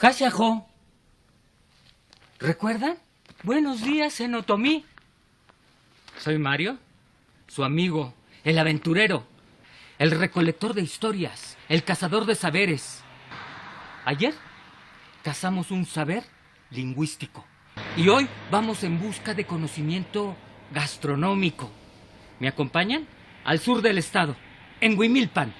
Hashajo. ¿Recuerdan? Buenos días en Otomí. Soy Mario, su amigo, el aventurero, el recolector de historias, el cazador de saberes. Ayer cazamos un saber lingüístico y hoy vamos en busca de conocimiento gastronómico. ¿Me acompañan? Al sur del estado, en Huimilpan.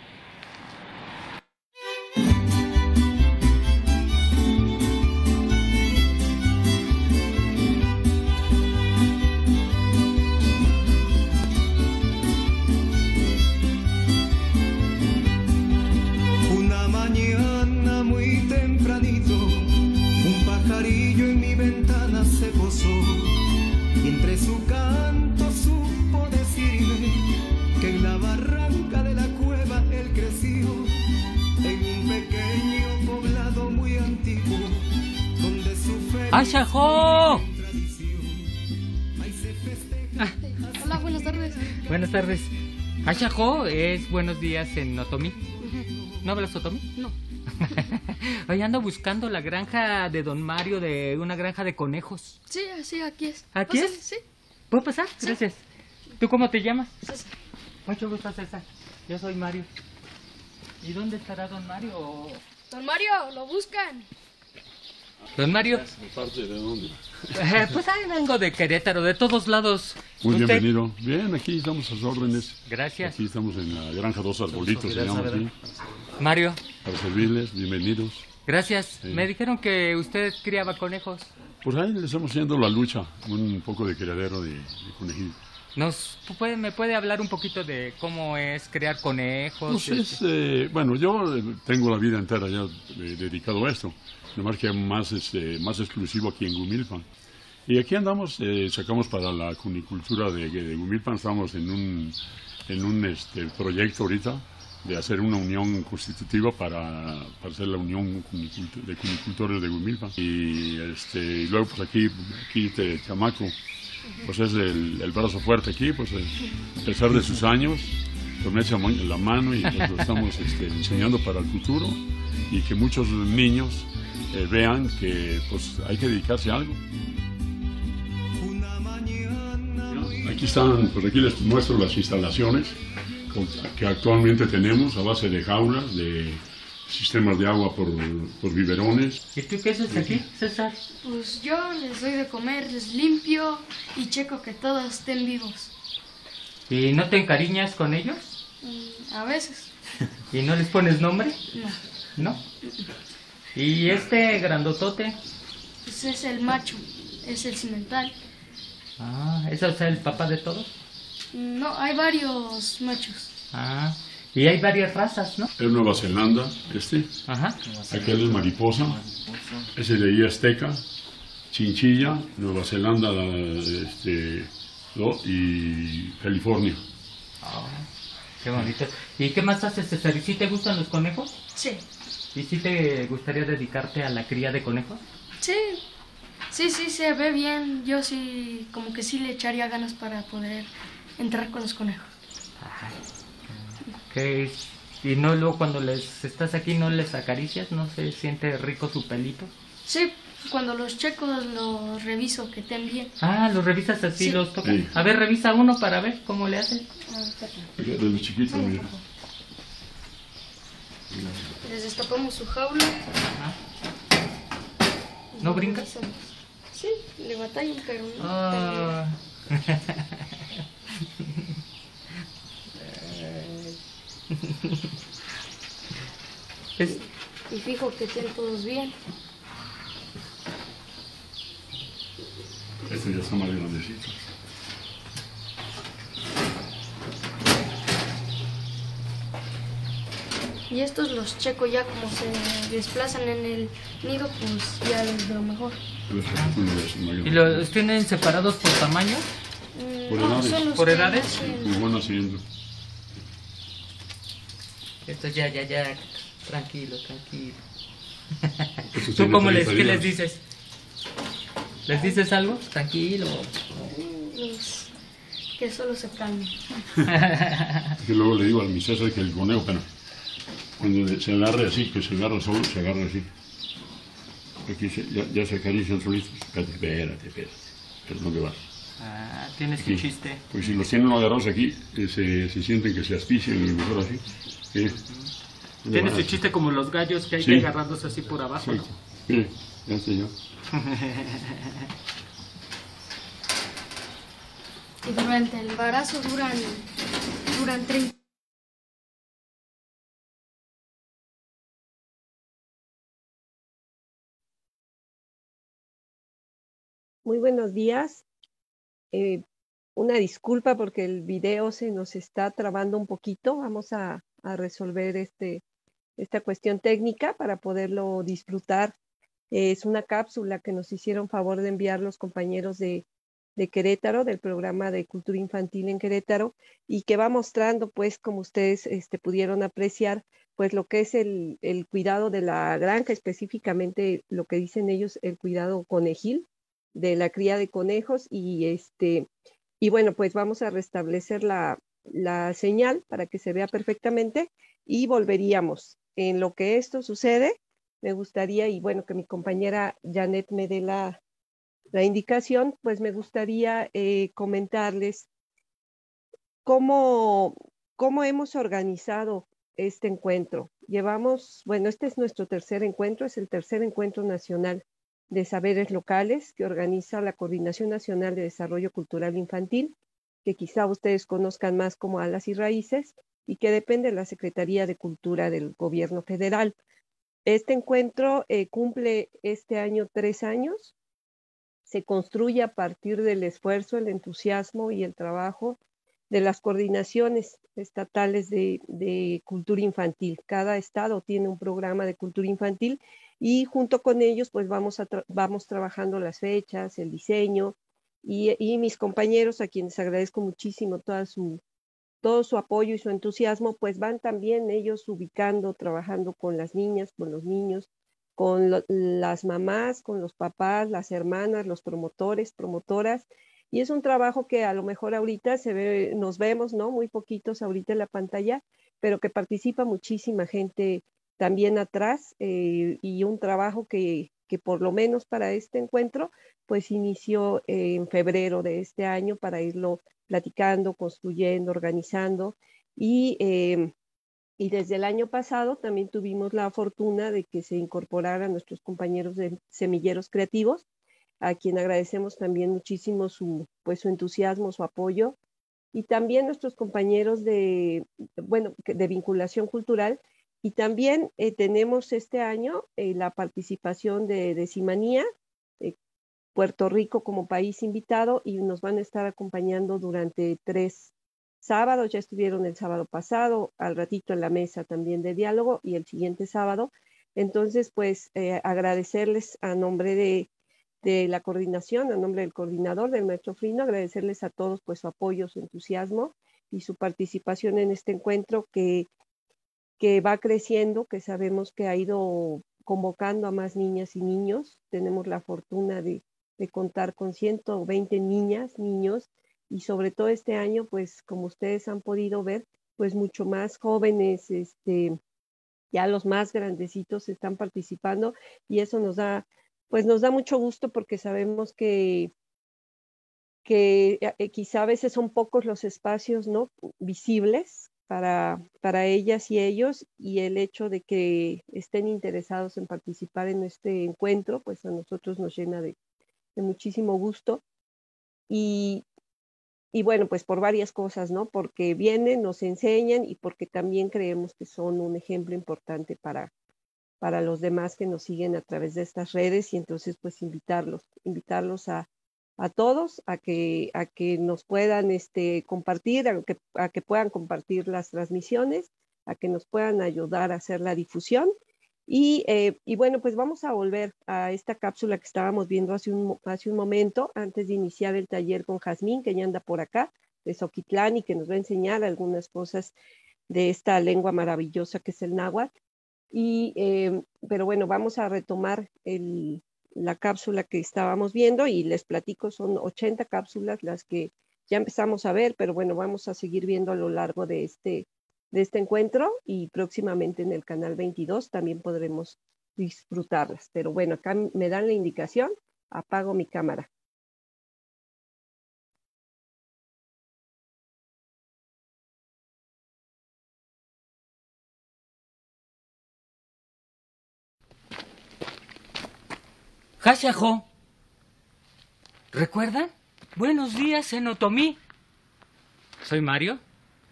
¡Hashajo! Hola, buenas tardes. Buenas tardes. Hashajo es buenos días en Otomí. ¿No hablas Otomí? No. Hoy ando buscando la granja de don Mario, de una granja de conejos. Sí, sí, aquí es. ¿Aquí es? Sí. ¿Puedo pasar? Sí. Gracias. ¿Tú cómo te llamas? César. Mucho gusto, César. Yo soy Mario. ¿Y dónde estará don Mario? Don Mario, lo buscan. Don Mario. ¿Parte de dónde? Pues ahí vengo de Querétaro, de todos lados. Muy ¿usted? Bienvenido. Bien, aquí estamos a sus órdenes. Gracias. Aquí estamos en la granja Dos Arbolitos, se llama aquí. Mario. Para servirles, bienvenidos. Gracias. Sí. Me dijeron que usted criaba conejos. Pues ahí le estamos haciendo la lucha, un poco de criadero de conejitos. ¿Me puede hablar un poquito de cómo es crear conejos? Pues es, bueno, yo tengo la vida entera ya dedicado a esto, nomás que más exclusivo aquí en Huimilpan. Y aquí andamos, sacamos para la cunicultura de Huimilpan, estamos en un proyecto ahorita de hacer una unión constitutiva para hacer la unión de cunicultores de Huimilpan. Y luego pues aquí te chamaco. Pues es el brazo fuerte aquí, pues a pesar de sus años, pues me echa la mano y pues lo estamos enseñando para el futuro y que muchos niños vean que pues hay que dedicarse a algo. Aquí están, pues aquí les muestro las instalaciones que actualmente tenemos a base de jaulas, de sistemas de agua por biberones. ¿Y tú qué haces aquí, César? Pues yo les doy de comer, les limpio y checo que todos estén vivos. ¿Y no te encariñas con ellos? A veces. ¿Y no les pones nombre? No. ¿No? ¿Y este grandotote? Pues es el macho, es el cimental. Ah, ¿es el papá de todos? No, hay varios machos. Ah. Y hay varias razas, ¿no? Es Nueva Zelanda, Ajá. Aquel es mariposa, ese de ahí azteca, chinchilla, Nueva Zelanda y California. Oh, qué bonito. ¿Y qué más haces, César? ¿Y si te gustan los conejos? Sí. ¿Y si te gustaría dedicarte a la cría de conejos? Sí. Sí, se ve bien. Yo sí, como que sí le echaría ganas para poder entrar con los conejos. Ajá. Okay. Y no, luego cuando les estás aquí no les acaricias, ¿no se siente rico su pelito? Sí, cuando los checo los reviso que estén bien. Ah, los revisas así, sí. Los tocas. Sí. A ver, revisa uno para ver cómo le hacen. Desde chiquito, mira. Les destapamos su jaula. Ajá. ¿No brinca? Sí, le batallan, pero no. Oh. Y fijo que estén todos bien. Estos ya son más grandecitos. Y estos los checo ya como se desplazan en el nido, pues ya es lo mejor. ¿Y los tienen separados por tamaño? ¿Por edades? Sí. Bueno, siguiendo. Esto ya, tranquilo. ¿Tú cómo les dices? ¿Les dices algo? Tranquilo. Que solo se calme. Es que luego le digo al mi César que el conejo, pero cuando se agarra así, que se agarra solo, se agarra así. Aquí ya se acarician solitos. Espérate. ¿Pero dónde vas? Ah, tienes un chiste. Pues si los tienen agarrados aquí, se sienten que se asfixian, y mejor así. Tienes un chiste como los gallos que hay que agarrándose así por abajo, ¿no? Sí, ya sé yo. Y durante el embarazo duran 30. Muy buenos días. Una disculpa porque el video se nos está trabando un poquito. Vamos a resolver esta cuestión técnica para poderlo disfrutar. Es una cápsula que nos hicieron favor de enviar los compañeros de Querétaro, del programa de Cultura Infantil en Querétaro, y que va mostrando, pues, como ustedes pudieron apreciar, pues lo que es el cuidado de la granja, específicamente lo que dicen ellos, el cuidado conejil, de la cría de conejos, y bueno, pues vamos a restablecer la señal para que se vea perfectamente y volveríamos. En lo que esto sucede, me gustaría, y bueno, que mi compañera Janet me dé la indicación, pues me gustaría comentarles cómo hemos organizado este encuentro. Llevamos, bueno, este es nuestro tercer encuentro, es el tercer encuentro nacional de saberes locales que organiza la Coordinación Nacional de Desarrollo Cultural Infantil, que quizá ustedes conozcan más como Alas y Raíces, y que depende de la Secretaría de Cultura del Gobierno Federal. Este encuentro cumple este año 3 años, se construye a partir del esfuerzo, el entusiasmo y el trabajo de las coordinaciones estatales de cultura infantil. Cada estado tiene un programa de cultura infantil y junto con ellos pues vamos trabajando las fechas, el diseño, y mis compañeros, a quienes agradezco muchísimo todo su apoyo y su entusiasmo, pues van también ellos ubicando, trabajando con las niñas, con los niños, con las mamás, con los papás, las hermanas, los promotores, promotoras, y es un trabajo que a lo mejor ahorita nos vemos, ¿no?, muy poquitos ahorita en la pantalla, pero que participa muchísima gente también atrás, y un trabajo que por lo menos para este encuentro, pues inició en febrero de este año para irlo platicando, construyendo, organizando, y desde el año pasado también tuvimos la fortuna de que se incorporaran nuestros compañeros de Semilleros Creativos, a quien agradecemos también muchísimo su entusiasmo, su apoyo, y también nuestros compañeros de vinculación cultural, y también tenemos este año la participación de Cimanía, Puerto Rico como país invitado, y nos van a estar acompañando durante 3 sábados, ya estuvieron el sábado pasado, al ratito en la mesa también de diálogo, y el siguiente sábado. Entonces, pues agradecerles a nombre de la coordinación, a nombre del coordinador, del maestro Frino, agradecerles a todos pues su apoyo, su entusiasmo y su participación en este encuentro que va creciendo, que sabemos que ha ido convocando a más niñas y niños. Tenemos la fortuna de contar con 120 niñas, niños, y sobre todo este año, pues como ustedes han podido ver, pues mucho más jóvenes, ya los más grandecitos están participando, y eso nos da mucho gusto porque sabemos que quizá a veces son pocos los espacios, ¿no?, visibles para ellas y ellos, y el hecho de que estén interesados en participar en este encuentro, pues a nosotros nos llena de muchísimo gusto. Y bueno, pues por varias cosas, ¿no? Porque vienen, nos enseñan, y porque también creemos que son un ejemplo importante para los demás que nos siguen a través de estas redes, y entonces pues invitarlos a todos a que nos puedan compartir, a que puedan compartir las transmisiones, a que nos puedan ayudar a hacer la difusión. Y bueno, pues vamos a volver a esta cápsula que estábamos viendo hace un momento, antes de iniciar el taller con Jazmín, que ya anda por acá, de Zoquitlán, y que nos va a enseñar algunas cosas de esta lengua maravillosa que es el náhuatl. Pero bueno, vamos a retomar la cápsula que estábamos viendo, y les platico, son 80 cápsulas las que ya empezamos a ver, pero bueno, vamos a seguir viendo a lo largo de este encuentro, y próximamente en el canal 22 también podremos disfrutarlas. Pero bueno, acá me dan la indicación, apago mi cámara. Jajajo. ¿Recuerdan? Buenos días en Otomí. Soy Mario,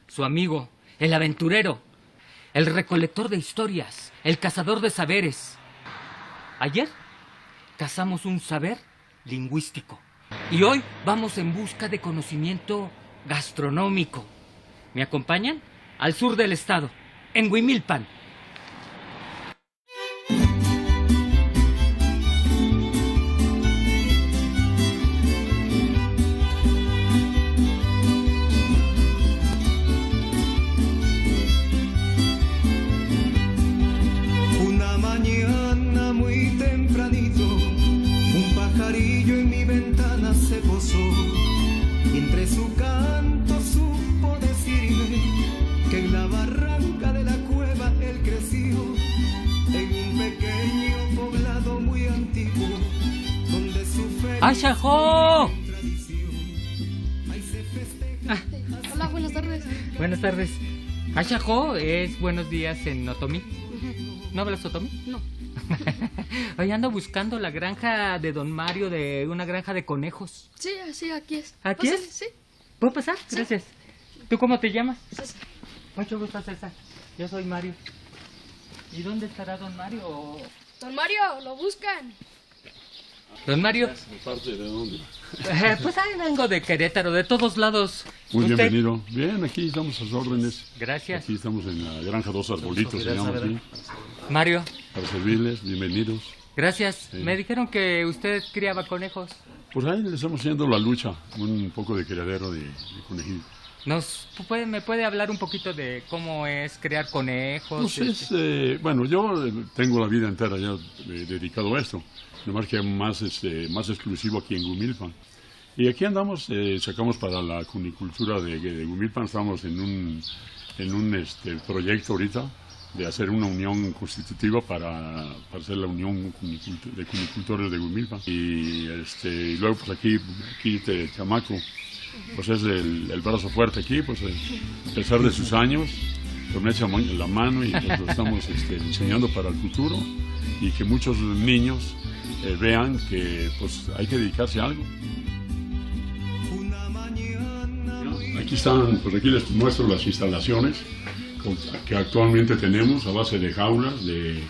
su amigo, el aventurero, el recolector de historias, el cazador de saberes. Ayer cazamos un saber lingüístico y hoy vamos en busca de conocimiento gastronómico. ¿Me acompañan? Al sur del estado, en Huimilpan. ¡Ayajó! Hola, buenas tardes. Buenas tardes. Ayajó es buenos días en Otomí. ¿No hablas Otomí? No. Hoy ando buscando la granja de don Mario, de una granja de conejos. Sí, sí, aquí es. ¿Aquí es? Sí. ¿Puedo pasar? Sí. Gracias. ¿Tú cómo te llamas? César. Mucho gusto, César. Yo soy Mario. ¿Y dónde estará don Mario? Don Mario, lo buscan. Don Mario. ¿De parte de dónde? Pues ahí vengo de Querétaro, de todos lados. Muy ¿usted? Bienvenido. Bien, aquí estamos a sus órdenes. Gracias. Aquí estamos en la granja Dos Arbolitos, se llama aquí. Mario. Para servirles, bienvenidos. Gracias. Sí. Me dijeron que usted criaba conejos. Pues ahí les estamos haciendo la lucha, un poco de criadero de conejitos. ¿Me puede hablar un poquito de cómo es crear conejos? Pues es, bueno, yo tengo la vida entera ya dedicado a esto. Nomás que más exclusivo aquí en Huimilpan. Y aquí andamos, sacamos para la cunicultura de Huimilpan, estamos en un proyecto ahorita de hacer una unión constitutiva para hacer la unión de cunicultores de Huimilpan. Y luego pues aquí te chamaco, pues es el brazo fuerte aquí, pues a pesar de sus años, pues me echa la mano y pues lo estamos enseñando para el futuro y que muchos niños vean que pues hay que dedicarse a algo. Aquí están, pues aquí les muestro las instalaciones que actualmente tenemos a base de jaulas, de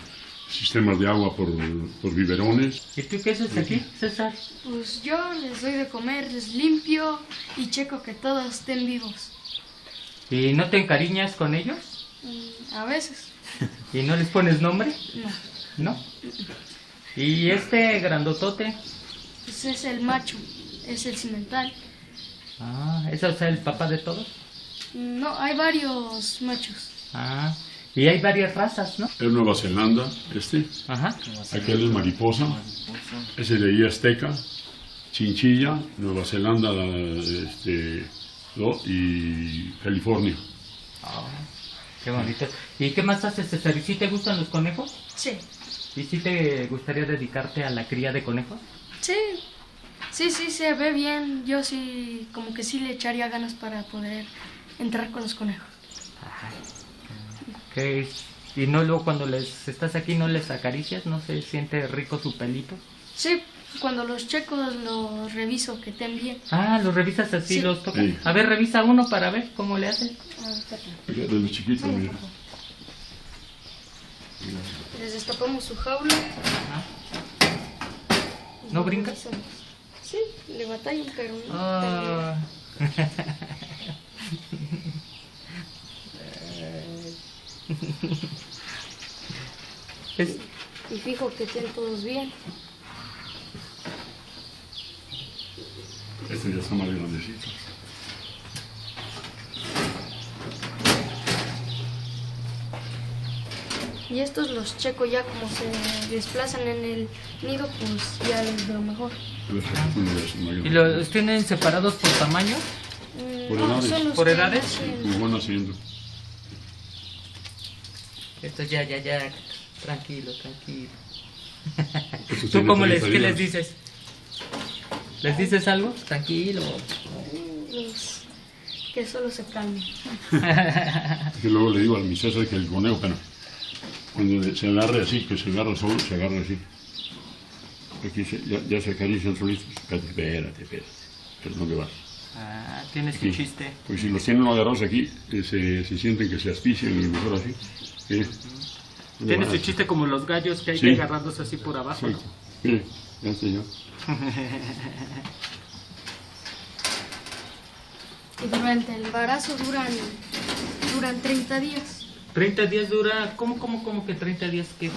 sistemas de agua por biberones. ¿Y tú qué haces aquí, César? Pues yo les doy de comer, les limpio y checo que todos estén vivos. ¿Y no te encariñas con ellos? A veces. ¿Y no les pones nombre? No. ¿No? ¿Y este grandotote? Pues es el macho, es el cimental. Ah, ¿es el papá de todos? No, hay varios machos. Ah, y hay varias razas, ¿no? Es Nueva Zelanda, Ajá. Aquel es mariposa, ese de ahí azteca, chinchilla, Nueva Zelanda y California. Ah, qué bonito. ¿Y qué más haces, César? ¿Sí te gustan los conejos? Sí. ¿Y si te gustaría dedicarte a la cría de conejos? Sí, se ve bien. Yo sí, como que sí le echaría ganas para poder entrar con los conejos. Ajá. Okay. ¿Y no luego cuando estás aquí no les acaricias? ¿No se siente rico su pelito? Sí, cuando los checo los reviso, que estén bien. Ah, ¿los revisas así? Sí. ¿Los tocas? Sí. A ver, revisa uno para ver cómo le haces. Desde los chiquitos, mira. Les destapamos su jaula. Ajá. ¿No brinca? Sí, le batallan, pero no. Oh. Y fijo que estén todos bien. Estos ya son más grandecitos. Y estos los checo ya como se desplazan en el nido, pues ya es lo mejor. ¿Y los tienen separados por tamaño? ¿Por edades? Como van haciendo. Esto ya, tranquilo. ¿Tú cómo les dices? ¿Les dices algo? Tranquilo. Que solo se calme. Yo luego le digo al mi César que el conejo, pero cuando se agarre así, que se agarra solo, se agarra así. Aquí ya se acarician solitos. Espérate. Pero ¿dónde vas? Ah, tienes un chiste. Pues si los tienen agarrados aquí, se sienten que se asfixian y mejor así. Tienes un chiste como los gallos que hay que agarrándose así por abajo. Sí, ya sé yo. Y durante el embarazo duran 30 días. ¿30 días dura? ¿Cómo que 30 días qué?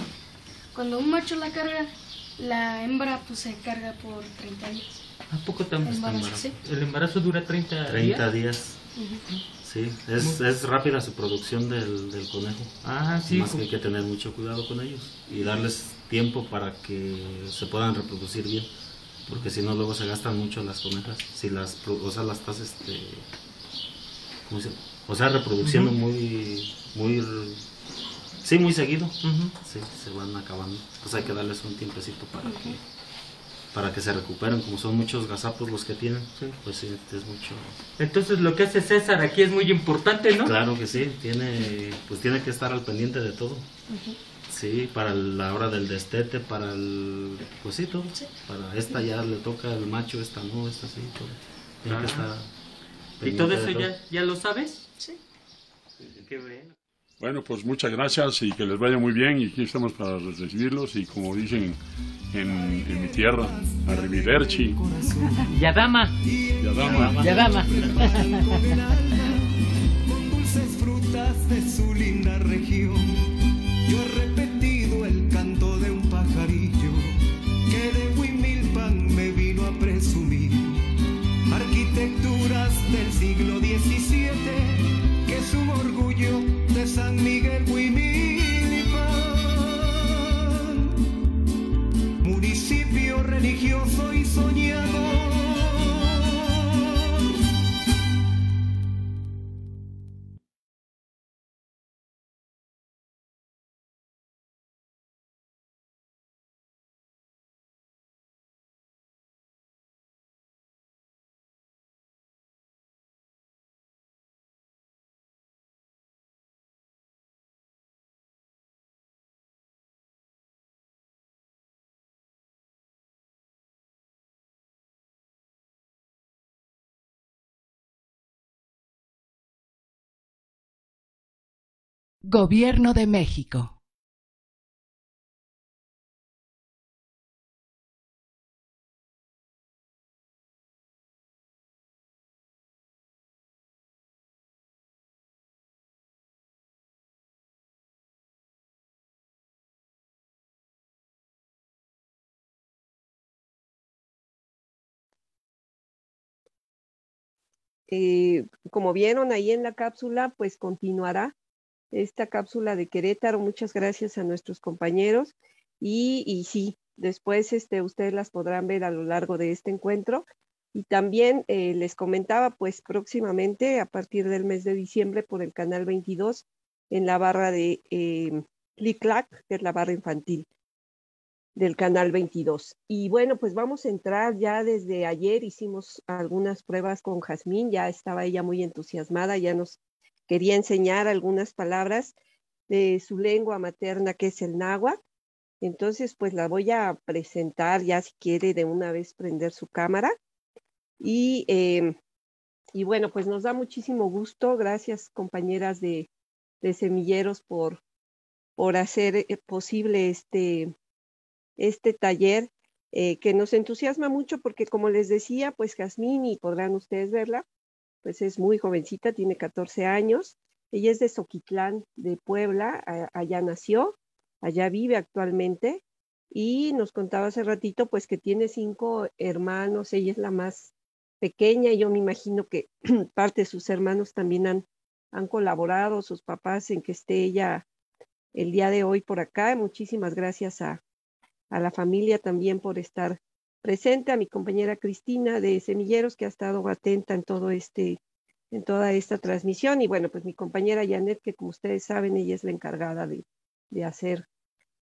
Cuando un macho la carga, la hembra pues se carga por 30 días. ¿A poco tan embarazo? ¿Sí? ¿El embarazo dura 30 días? Uh-huh. Sí, es rápida su producción del conejo. Ah, sí. Más que hay que tener mucho cuidado con ellos y darles tiempo para que se puedan reproducir bien. Porque si no, luego se gastan mucho las conejas. Si las, o sea, las estás, o sea, reproduciendo muy seguido. Sí, se van acabando. Entonces hay que darles un tiempecito para que se recuperen. Como son muchos gazapos los que tienen, pues sí, es mucho. Entonces lo que hace César aquí es muy importante, ¿no? Claro que sí. Tiene que estar al pendiente de todo. Sí, para la hora del destete, para el cosito, para esta ya le toca al macho, esta no, esta sí, todo. Tiene que estar pendiente. ¿Y todo eso ya lo sabes? Sí. Qué bueno. Bueno, pues muchas gracias y que les vaya muy bien. Y aquí estamos para recibirlos y como dicen en mi tierra, arrivederci. Yadama. Yadama. Yadama. Con dulces frutas de su linda región. Yo he repetido el canto de un pajarillo que de Huimilpan me vino a presumir. Arquitecturas del siglo XVII que es un orgullo de San Miguel Huimilpan. Municipio religioso y soñador. Gobierno de México. Como vieron ahí en la cápsula, pues continuará esta cápsula de Querétaro. Muchas gracias a nuestros compañeros y sí, después ustedes las podrán ver a lo largo de este encuentro y también les comentaba pues próximamente a partir del mes de diciembre por el canal 22 en la barra de Cliclac, que es la barra infantil del canal 22. Y bueno, pues vamos a entrar ya. Desde ayer hicimos algunas pruebas con Jazmín, ya estaba ella muy entusiasmada, ya nos quería enseñar algunas palabras de su lengua materna, que es el náhuatl. Entonces, pues la voy a presentar ya, si quiere de una vez prender su cámara. Y bueno, pues nos da muchísimo gusto. Gracias, compañeras de Semilleros, por hacer posible este taller que nos entusiasma mucho porque, como les decía, pues Jazmín, y podrán ustedes verla, pues es muy jovencita, tiene 14 años. Ella es de Zoquitlán, de Puebla, allá nació, allá vive actualmente. Y nos contaba hace ratito, pues que tiene 5 hermanos, ella es la más pequeña. Yo me imagino que parte de sus hermanos también han colaborado, sus papás, en que esté ella el día de hoy por acá. Muchísimas gracias a la familia también por estar presente, a mi compañera Cristina de Semilleros, que ha estado atenta en toda esta transmisión. Y bueno, pues mi compañera Janet, que como ustedes saben, ella es la encargada de hacer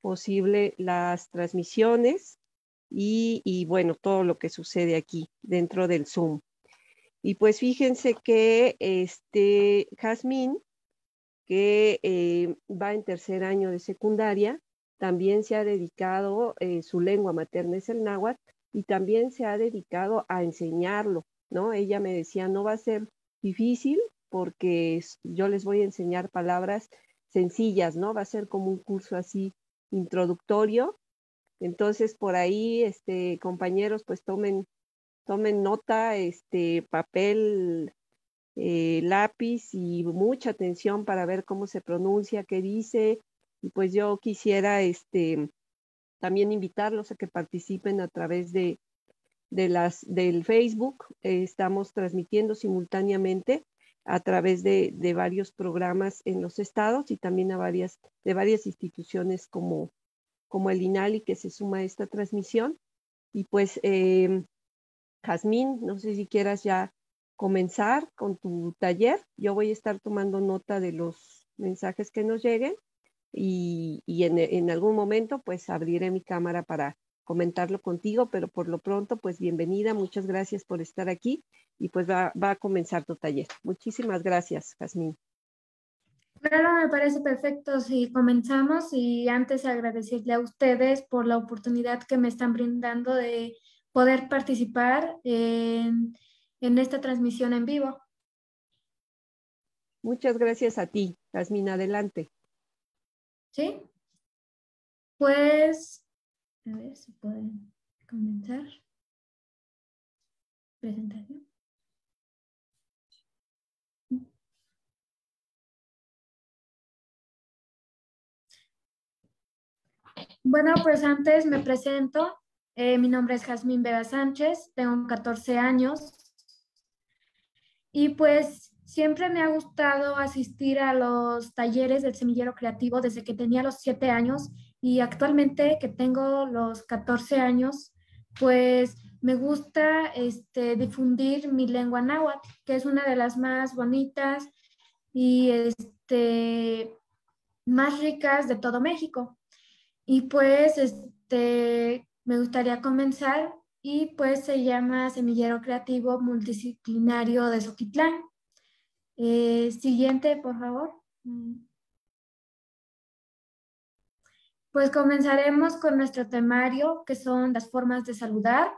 posible las transmisiones y bueno, todo lo que sucede aquí dentro del Zoom. Y pues fíjense que Jazmín, que va en tercer año de secundaria, también se ha dedicado, su lengua materna es el náhuatl, y también se ha dedicado a enseñarlo, ¿no? Ella me decía, no va a ser difícil porque yo les voy a enseñar palabras sencillas, ¿no? Va a ser como un curso así introductorio. Entonces, por ahí, compañeros, pues tomen nota, papel, lápiz y mucha atención para ver cómo se pronuncia, qué dice. Y pues yo quisiera también invitarlos a que participen a través del Facebook. Estamos transmitiendo simultáneamente a través de varios programas en los estados y también de varias instituciones como el INALI, que se suma a esta transmisión. Y pues, Jazmín, no sé si quieras ya comenzar con tu taller. Yo voy a estar tomando nota de los mensajes que nos lleguen y en algún momento pues abriré mi cámara para comentarlo contigo, pero por lo pronto pues bienvenida, muchas gracias por estar aquí y pues va a comenzar tu taller. Muchísimas gracias, Jazmín. Claro, me parece perfecto si comenzamos, y antes agradecerle a ustedes por la oportunidad que me están brindando de poder participar en esta transmisión en vivo. Muchas gracias a ti, Jazmín, adelante. Sí, pues a ver si pueden comenzar. Presentación. Bueno, pues antes me presento. Mi nombre es Jazmín Vega Sánchez, tengo 14 años y pues siempre me ha gustado asistir a los talleres del Semillero Creativo desde que tenía los 7 años y actualmente que tengo los 14 años, pues me gusta difundir mi lengua náhuatl, que es una de las más bonitas y más ricas de todo México. Y pues me gustaría comenzar, y pues se llama Semillero Creativo Multidisciplinario de Zoquitlán. Siguiente, por favor. Pues comenzaremos con nuestro temario, que son las formas de saludar,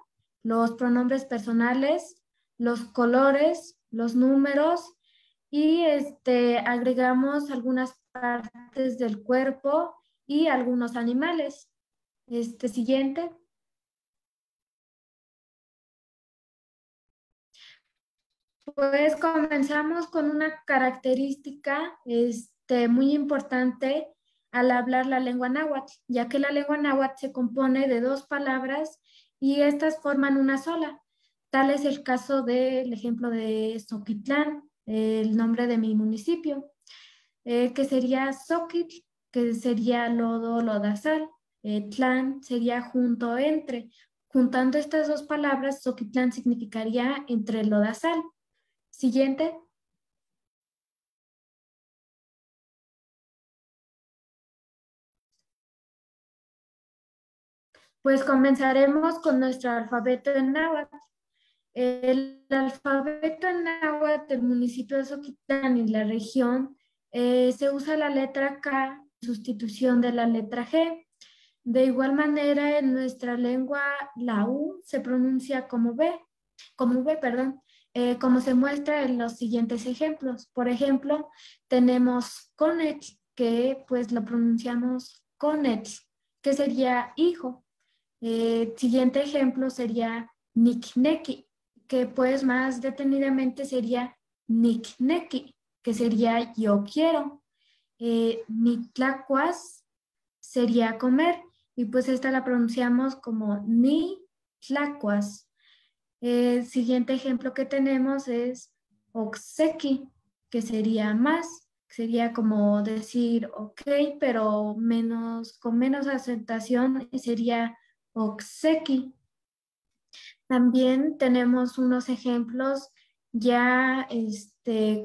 los pronombres personales, los colores, los números, y agregamos algunas partes del cuerpo y algunos animales. Siguiente. Pues comenzamos con una característica muy importante al hablar la lengua náhuatl, ya que la lengua náhuatl se compone de 2 palabras y estas forman una sola. Tal es el caso del ejemplo de Zoquitlán, el nombre de mi municipio, que sería Zoquitl, que sería lodo, lodazal. Tlán sería junto, entre. Juntando estas 2 palabras, Zoquitlán significaría entre lodazal. Siguiente. Pues comenzaremos con nuestro alfabeto en náhuatl. El alfabeto en náhuatl del municipio de Zoquitlán y la región, se usa la letra K en sustitución de la letra G. De igual manera, en nuestra lengua, la U se pronuncia como B, como se muestra en los siguientes ejemplos. Por ejemplo, tenemos conet, que pues lo pronunciamos conet, que sería hijo. Siguiente ejemplo sería nikneki, que pues más detenidamente sería nikneki, que sería yo quiero. Niklacuas sería comer, y pues esta la pronunciamos como ni tlacuas. El siguiente ejemplo que tenemos es okseki, que sería más, que sería como decir ok, pero con menos acentuación, sería okseki. También tenemos unos ejemplos ya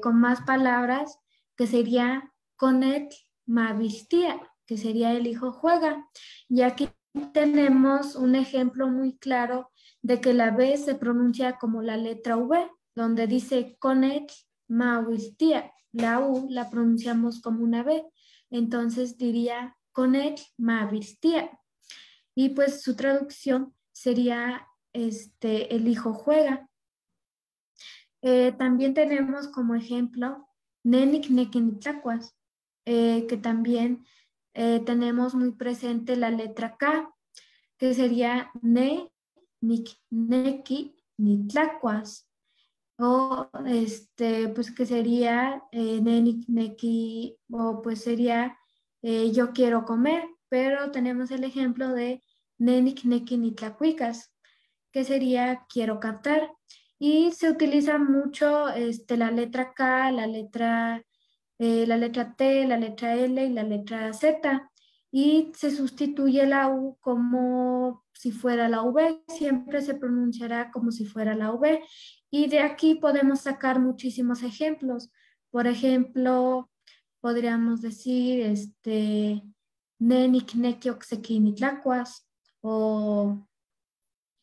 con más palabras, que sería konet mavistia, que sería el hijo juega. Y aquí tenemos un ejemplo muy claro de que la B se pronuncia como la letra V, donde dice Conec Mahuistía. La U la pronunciamos como una B, entonces diría Conec Mahuistía. Y pues su traducción sería el hijo juega. También tenemos como ejemplo Nenic Nequinitlacuas, que también tenemos muy presente la letra K, que sería Ne Nic Nequinitlacuas, o pues que sería Nenic Nequi, o pues sería yo quiero comer, pero tenemos el ejemplo de Nenic Nequinitlacuicas, que sería quiero cantar. Y se utiliza mucho la letra K, la letra T, la letra L y la letra Z. Y se sustituye la U como si fuera la V. Siempre se pronunciará como si fuera la V. Y de aquí podemos sacar muchísimos ejemplos. Por ejemplo, podríamos decir Nenicnequioxequinitlacuas, o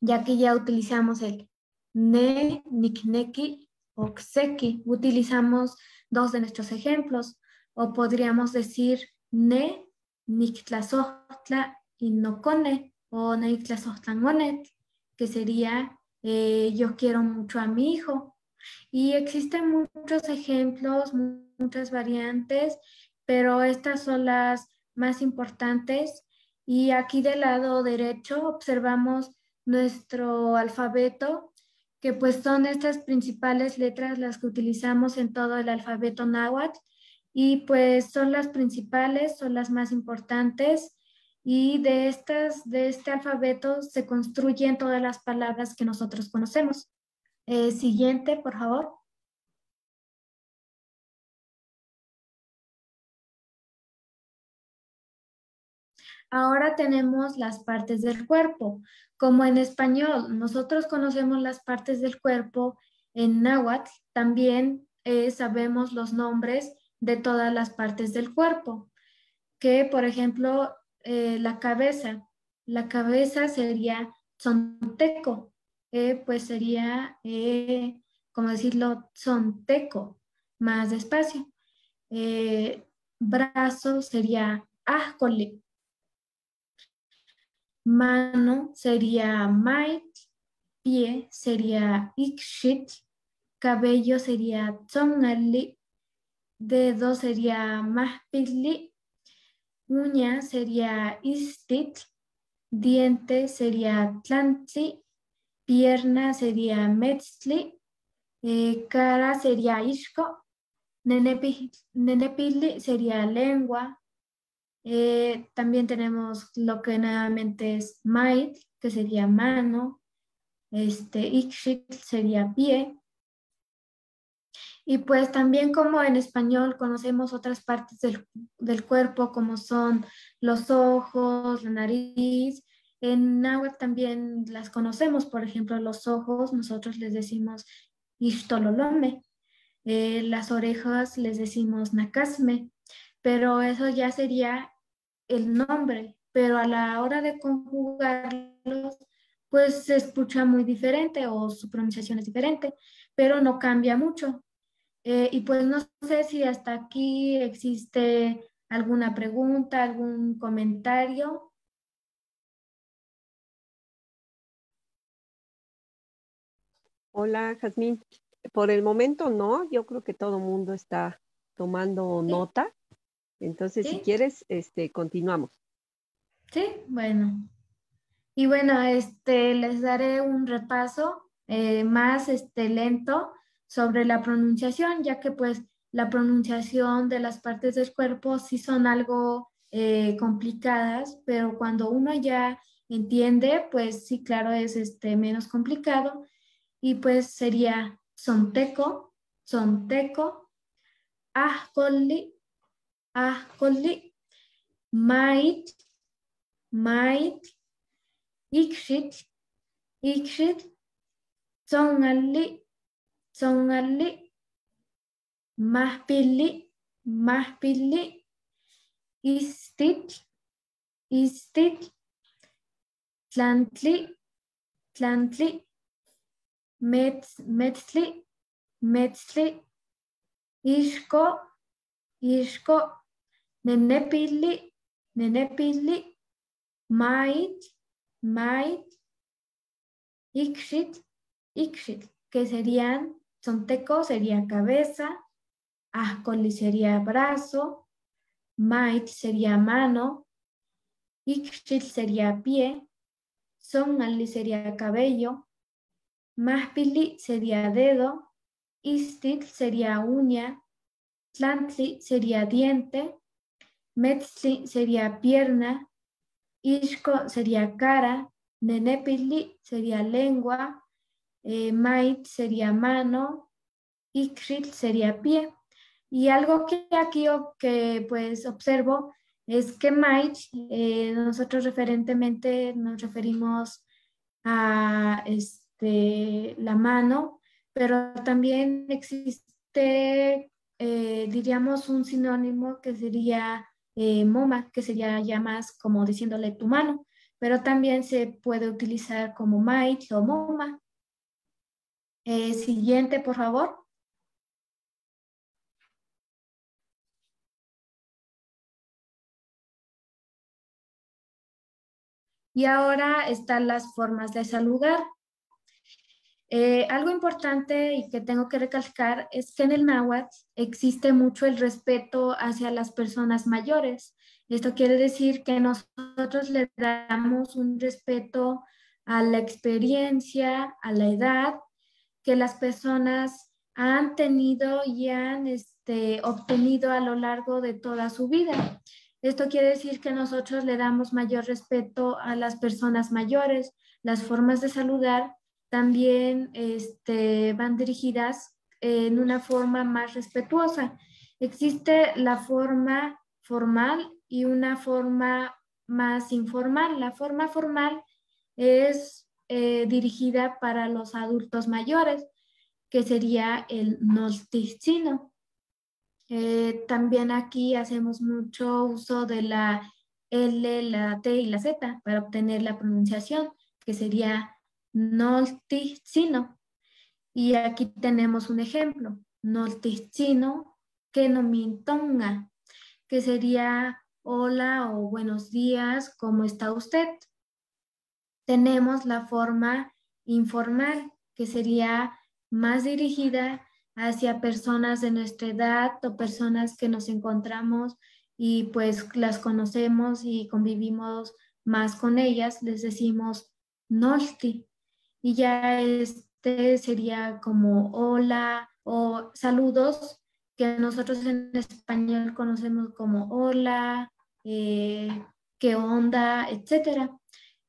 ya que ya utilizamos el Ne, Nikneki, Oxeki. Utilizamos dos de nuestros ejemplos. O podríamos decir Ne, Niktlasohtla, Inokone, o Niktlasohtlangonet, que sería yo quiero mucho a mi hijo. Y existen muchos ejemplos, muchas variantes, pero estas son las más importantes. Y aquí del lado derecho observamos nuestro alfabeto, que pues son estas principales letras las que utilizamos en todo el alfabeto náhuatl, y pues son las principales, son las más importantes, y de este alfabeto se construyen todas las palabras que nosotros conocemos. Siguiente, por favor. Ahora tenemos las partes del cuerpo. Como en español, nosotros conocemos las partes del cuerpo, en náhuatl también sabemos los nombres de todas las partes del cuerpo. Que, por ejemplo, la cabeza. La cabeza sería tzonteco, pues sería, como decirlo, tzonteco, más despacio. Brazo sería ajcoli. Mano sería mait, pie sería ikshit, cabello sería tzongali, dedo sería mahpili, uña sería istit, diente sería tlantli, pierna sería metzli, cara sería ishko, nenepili sería lengua. También tenemos lo que nuevamente es mait, que sería mano, ikshit sería pie. Y pues también, como en español conocemos otras partes del cuerpo, como son los ojos, la nariz, en náhuatl también las conocemos. Por ejemplo, los ojos nosotros les decimos ishtololome, las orejas les decimos nakasme, pero eso ya sería el nombre, pero a la hora de conjugarlos, pues se escucha muy diferente o su pronunciación es diferente, pero no cambia mucho. Y pues no sé si hasta aquí existe alguna pregunta, algún comentario. Hola, Jazmín. Por el momento no, yo creo que todo el mundo está tomando nota. Entonces, ¿sí? Si quieres, continuamos. Sí, bueno. Y bueno, les daré un repaso más lento sobre la pronunciación, ya que pues la pronunciación de las partes del cuerpo sí son algo complicadas, pero cuando uno ya entiende, pues sí, claro, es menos complicado. Y pues sería tzonteco, tzonteco, ajcoli, ajcoli, mait, mait, ikshit, ikshit, tzongali, tzongali, mahpili, mahpili, Iztic, Tlantli, Metzli, Ixco, Nenepili, Mait, Ixit, que serían, Tzonteco sería cabeza, Axcoli sería brazo, Mait sería mano, Ixchil sería pie, Sonali sería cabello, Maspili sería dedo, Istil sería uña, Tlantli sería diente, Metzli sería pierna, Ixco sería cara, Nenepili sería lengua, Mait sería mano, Ixchil sería pie. Y algo que aquí pues observo es que Mait, nosotros referentemente nos referimos a la mano, pero también existe, diríamos, un sinónimo que sería moma, que sería ya más como diciéndole tu mano, pero también se puede utilizar como Mait o moma. Siguiente, por favor. Y ahora están las formas de saludar. Algo importante y que tengo que recalcar es que en el náhuatl existe mucho el respeto hacia las personas mayores. Esto quiere decir que nosotros le damos un respeto a la experiencia, a la edad que las personas han tenido y han obtenido a lo largo de toda su vida. Esto quiere decir que nosotros le damos mayor respeto a las personas mayores. Las formas de saludar también van dirigidas en una forma más respetuosa. Existe la forma formal y una forma más informal. La forma formal es dirigida para los adultos mayores, que sería el nosticino. También aquí hacemos mucho uso de la L, la T y la Z para obtener la pronunciación, que sería nolticino. Y aquí tenemos un ejemplo, nolticino kenomintonga, que sería hola o buenos días, ¿cómo está usted? Tenemos la forma informal, que sería más dirigida hacia personas de nuestra edad o personas que nos encontramos y pues las conocemos y convivimos más con ellas, les decimos nolti. Y ya sería como hola o saludos que nosotros en español conocemos como hola, qué onda, etcétera.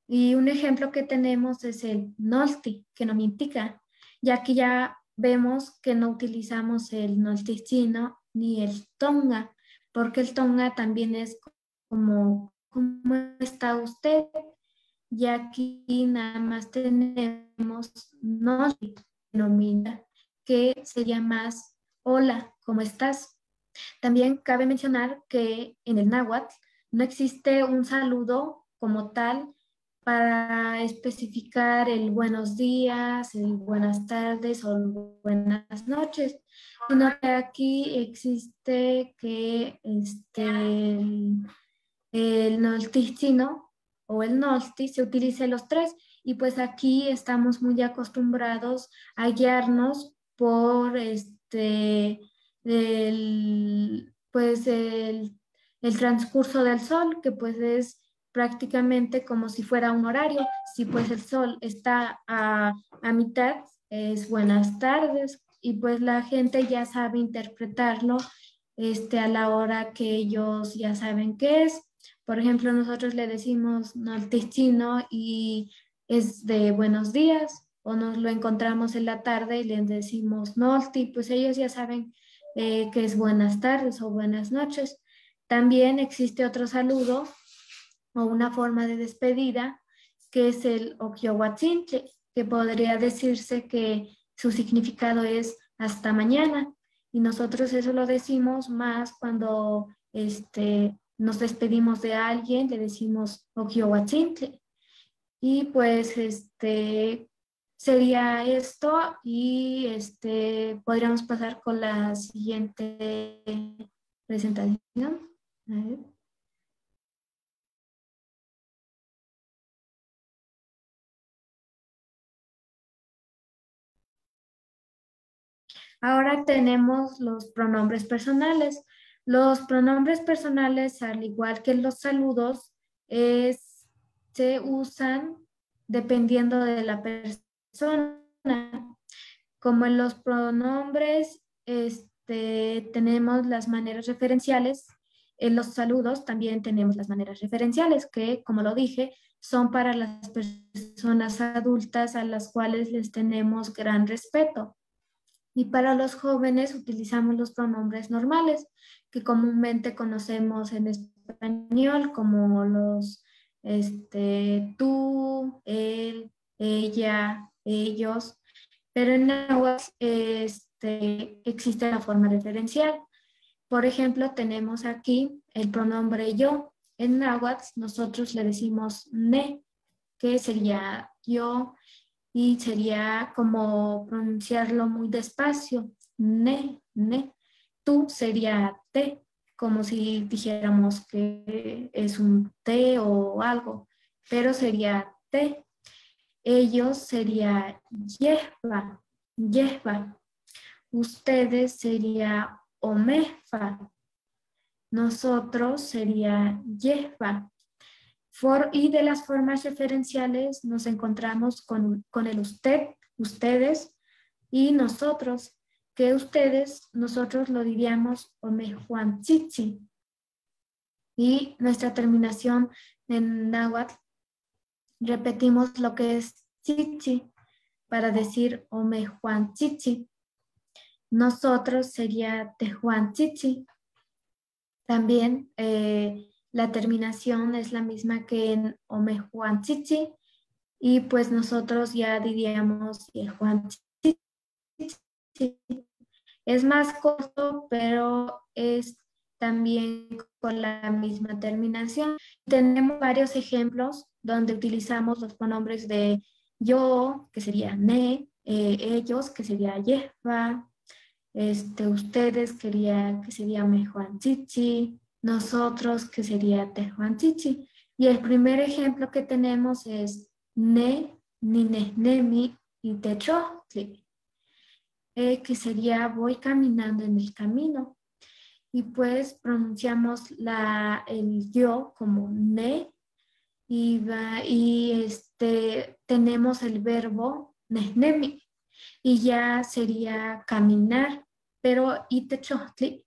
Y un ejemplo que tenemos es el nolti, que no mintica, ya que ya vemos que no utilizamos el nolticino ni el tonga, porque el tonga también es como ¿cómo está usted? Y aquí nada más tenemos nolti, que sería más hola, ¿cómo estás? También cabe mencionar que en el náhuatl no existe un saludo como tal para especificar el buenos días, el buenas tardes o buenas noches, sino que aquí existe que el nolticino o el nolti se utiliza los tres, y pues aquí estamos muy acostumbrados a guiarnos por el transcurso del sol, que pues es prácticamente como si fuera un horario. Si pues el sol está a mitad, es buenas tardes, y pues la gente ya sabe interpretarlo a la hora que ellos ya saben qué es. Por ejemplo, nosotros le decimos nolticino y es de buenos días, o nos lo encontramos en la tarde y les decimos nolti, pues ellos ya saben que es buenas tardes o buenas noches. También existe otro saludo o una forma de despedida, que es el oquiohuatzintle, que podría decirse que su significado es hasta mañana, y nosotros eso lo decimos más cuando nos despedimos de alguien, le decimos Oquiohuatzintli. Y pues sería esto y podríamos pasar con la siguiente presentación. A ver. Ahora tenemos los pronombres personales. Los pronombres personales, al igual que los saludos, se usan dependiendo de la persona. Como en los pronombres tenemos las maneras referenciales, en los saludos también tenemos las maneras referenciales que, como lo dije, son para las personas adultas a las cuales les tenemos gran respeto. Y para los jóvenes utilizamos los pronombres normales que comúnmente conocemos en español, como los tú, él, ella, ellos. Pero en náhuatl existe la forma referencial. Por ejemplo, tenemos aquí el pronombre yo. En náhuatl nosotros le decimos ne, que sería yo. Y sería como pronunciarlo muy despacio, ne, ne. Tú sería te, como si dijéramos que es un té o algo, pero sería te. Ellos sería yehva, yehva. Ustedes sería omefa. Nosotros sería yehva. Y de las formas referenciales nos encontramos con el usted, ustedes y nosotros, que ustedes, nosotros lo diríamos omejuantzitzi. Y nuestra terminación en náhuatl, repetimos lo que es tzitzi para decir omejuantzitzi. Nosotros sería tejuantzitzi. También la terminación es la misma que en omejuantzitzi y pues nosotros ya diríamos yejuantzitzi. Es más corto, pero es también con la misma terminación. Tenemos varios ejemplos donde utilizamos los pronombres de yo, que sería ne, ellos, que sería yehva, ustedes, que sería mejuantzitzi, nosotros, que sería tejuanchichi. Y el primer ejemplo que tenemos es ne, ninehnemi y techohtli, que sería voy caminando en el camino. Y pues pronunciamos el yo como ne y tenemos el verbo nehnemi y ya sería caminar. Pero itechohtli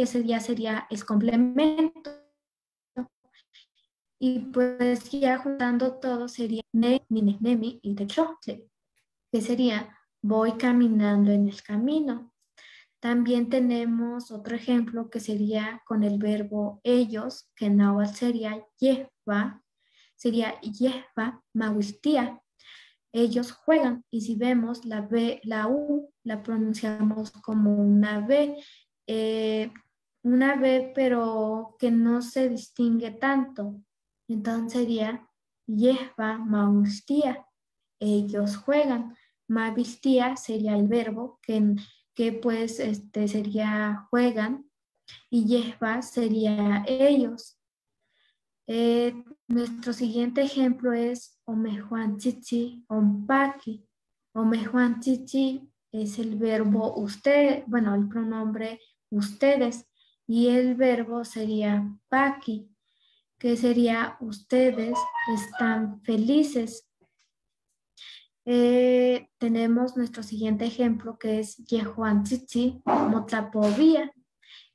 ese ya sería el complemento. Y pues ya juntando todo sería ne, ninehnemi, itechohtli, que sería voy caminando en el camino. También tenemos otro ejemplo que sería con el verbo ellos, que en náhuatl sería yehva mahuistía. Ellos juegan y si vemos la B, la U, la pronunciamos como una B pero que no se distingue tanto. Entonces sería yehva maustía, ellos juegan. Mavistía sería el verbo que pues sería juegan y yehva sería ellos. Nuestro siguiente ejemplo es omejuantzitzi ompaki. Omejuantzitzi es el verbo usted, bueno, el pronombre ustedes, y el verbo sería paki, que sería ustedes están felices. Tenemos nuestro siguiente ejemplo que es yejuantzitzi motlapovia,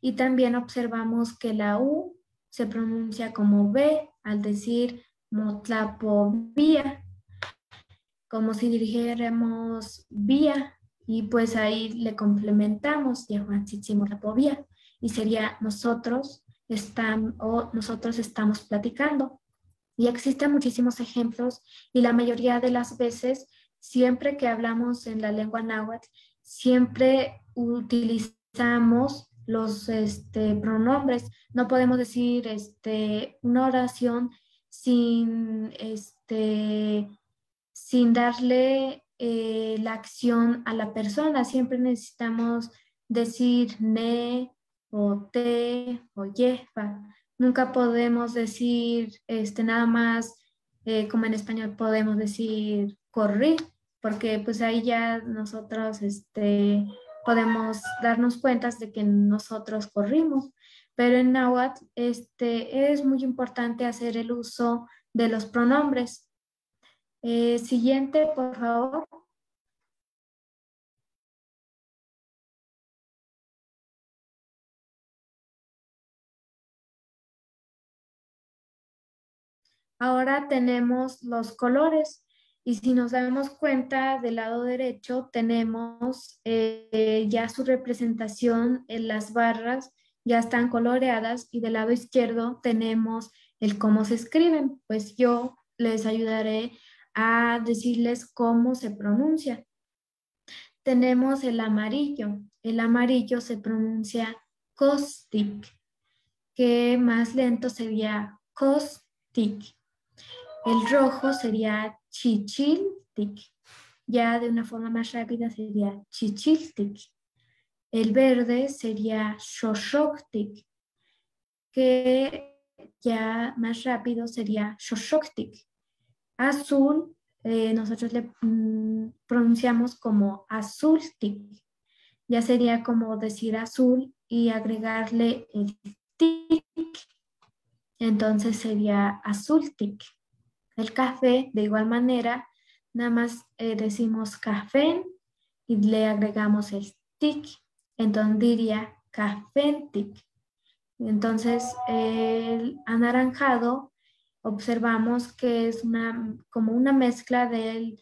y también observamos que la U se pronuncia como B al decir motlapovía, como si dirigiéramos vía, y pues ahí le complementamos yejuantzitzi motlapovía, y sería nosotros estamos platicando. Y existen muchísimos ejemplos, y la mayoría de las veces, siempre que hablamos en la lengua náhuatl, siempre utilizamos los pronombres. No podemos decir una oración sin, sin darle la acción a la persona. Siempre necesitamos decir ne o te o yefa. Nunca podemos decir nada más como en español podemos decir corrí, porque pues ahí ya nosotros podemos darnos cuenta de que nosotros corrimos. Pero en náhuatl es muy importante hacer el uso de los pronombres. Siguiente, por favor. Ahora tenemos los colores. Y si nos damos cuenta, del lado derecho tenemos ya su representación en las barras, ya están coloreadas, y del lado izquierdo tenemos el cómo se escriben. Pues yo les ayudaré a decirles cómo se pronuncia. Tenemos el amarillo. El amarillo se pronuncia caustic, que más lento sería caustic. El rojo sería chichiltic, ya de una forma más rápida sería chichiltic. El verde sería xoxoctic, que ya más rápido sería xoxoctic. Azul, nosotros le pronunciamos como azultic, ya sería como decir azul y agregarle el tic, entonces sería azultic. El café, de igual manera, nada más decimos café y le agregamos el tic, entonces diría caféntic. Entonces, el anaranjado observamos que es como una mezcla del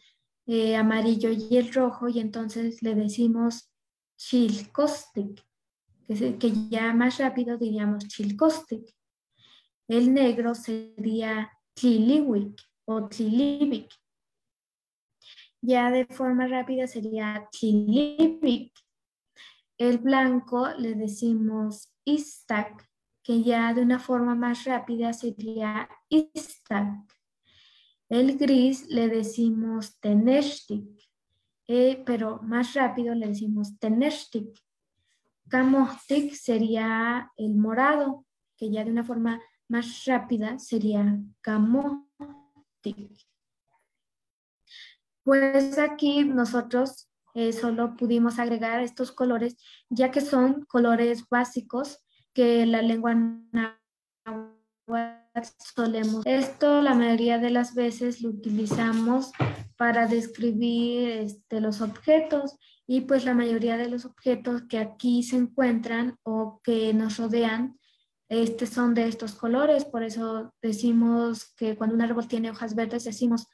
amarillo y el rojo, y entonces le decimos chilcóstic, que ya más rápido diríamos chilcóstic. El negro sería tliliwik o tlilibik. Ya de forma rápida sería tlilibik. El blanco le decimos istak, que ya de una forma más rápida sería istak. El gris le decimos teneshtik, pero más rápido le decimos teneshtik. Kamohtik sería el morado, que ya de una forma más rápida sería camotic. Pues aquí nosotros solo pudimos agregar estos colores, ya que son colores básicos que la lengua náhuatl solemos. Esto la mayoría de las veces lo utilizamos para describir los objetos, y pues la mayoría de los objetos que aquí se encuentran o que nos rodean son de estos colores. Por eso decimos que cuando un árbol tiene hojas verdes decimos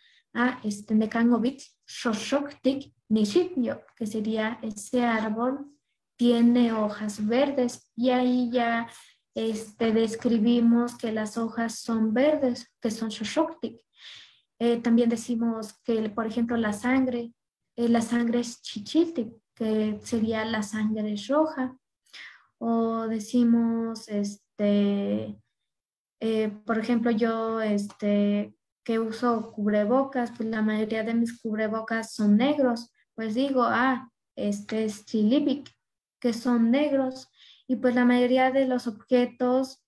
nekangovich shoshoktik nishityo, que sería ese árbol tiene hojas verdes, y ahí ya describimos que las hojas son verdes, que son shoshoktik. También decimos que, por ejemplo, la sangre es chichiltik, que sería la sangre roja. O decimos por ejemplo, yo que uso cubrebocas, pues la mayoría de mis cubrebocas son negros, pues digo, es chilibic, que son negros. Y pues la mayoría de los objetos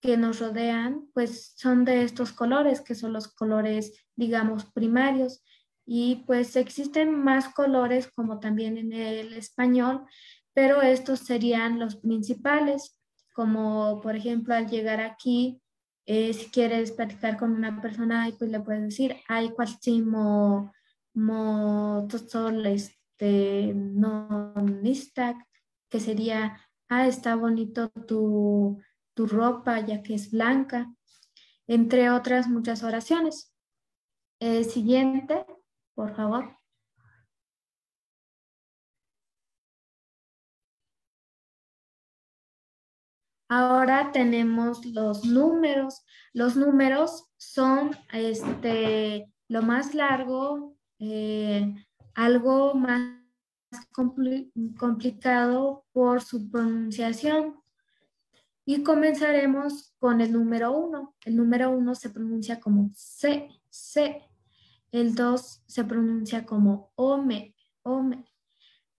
que nos rodean, pues son de estos colores, que son los colores, digamos, primarios. Y pues existen más colores, como también en el español, pero estos serían los principales. Como por ejemplo, al llegar aquí, si quieres platicar con una persona, pues le puedes decir, ay, cualtimo, motosol, nonistak, que sería, está bonito tu ropa, ya que es blanca, entre otras muchas oraciones. Siguiente, por favor. Ahora tenemos los números. Los números son lo más largo, algo más complicado por su pronunciación. Y comenzaremos con el número 1. El número 1 se pronuncia como C, C. El 2 se pronuncia como OME, OME.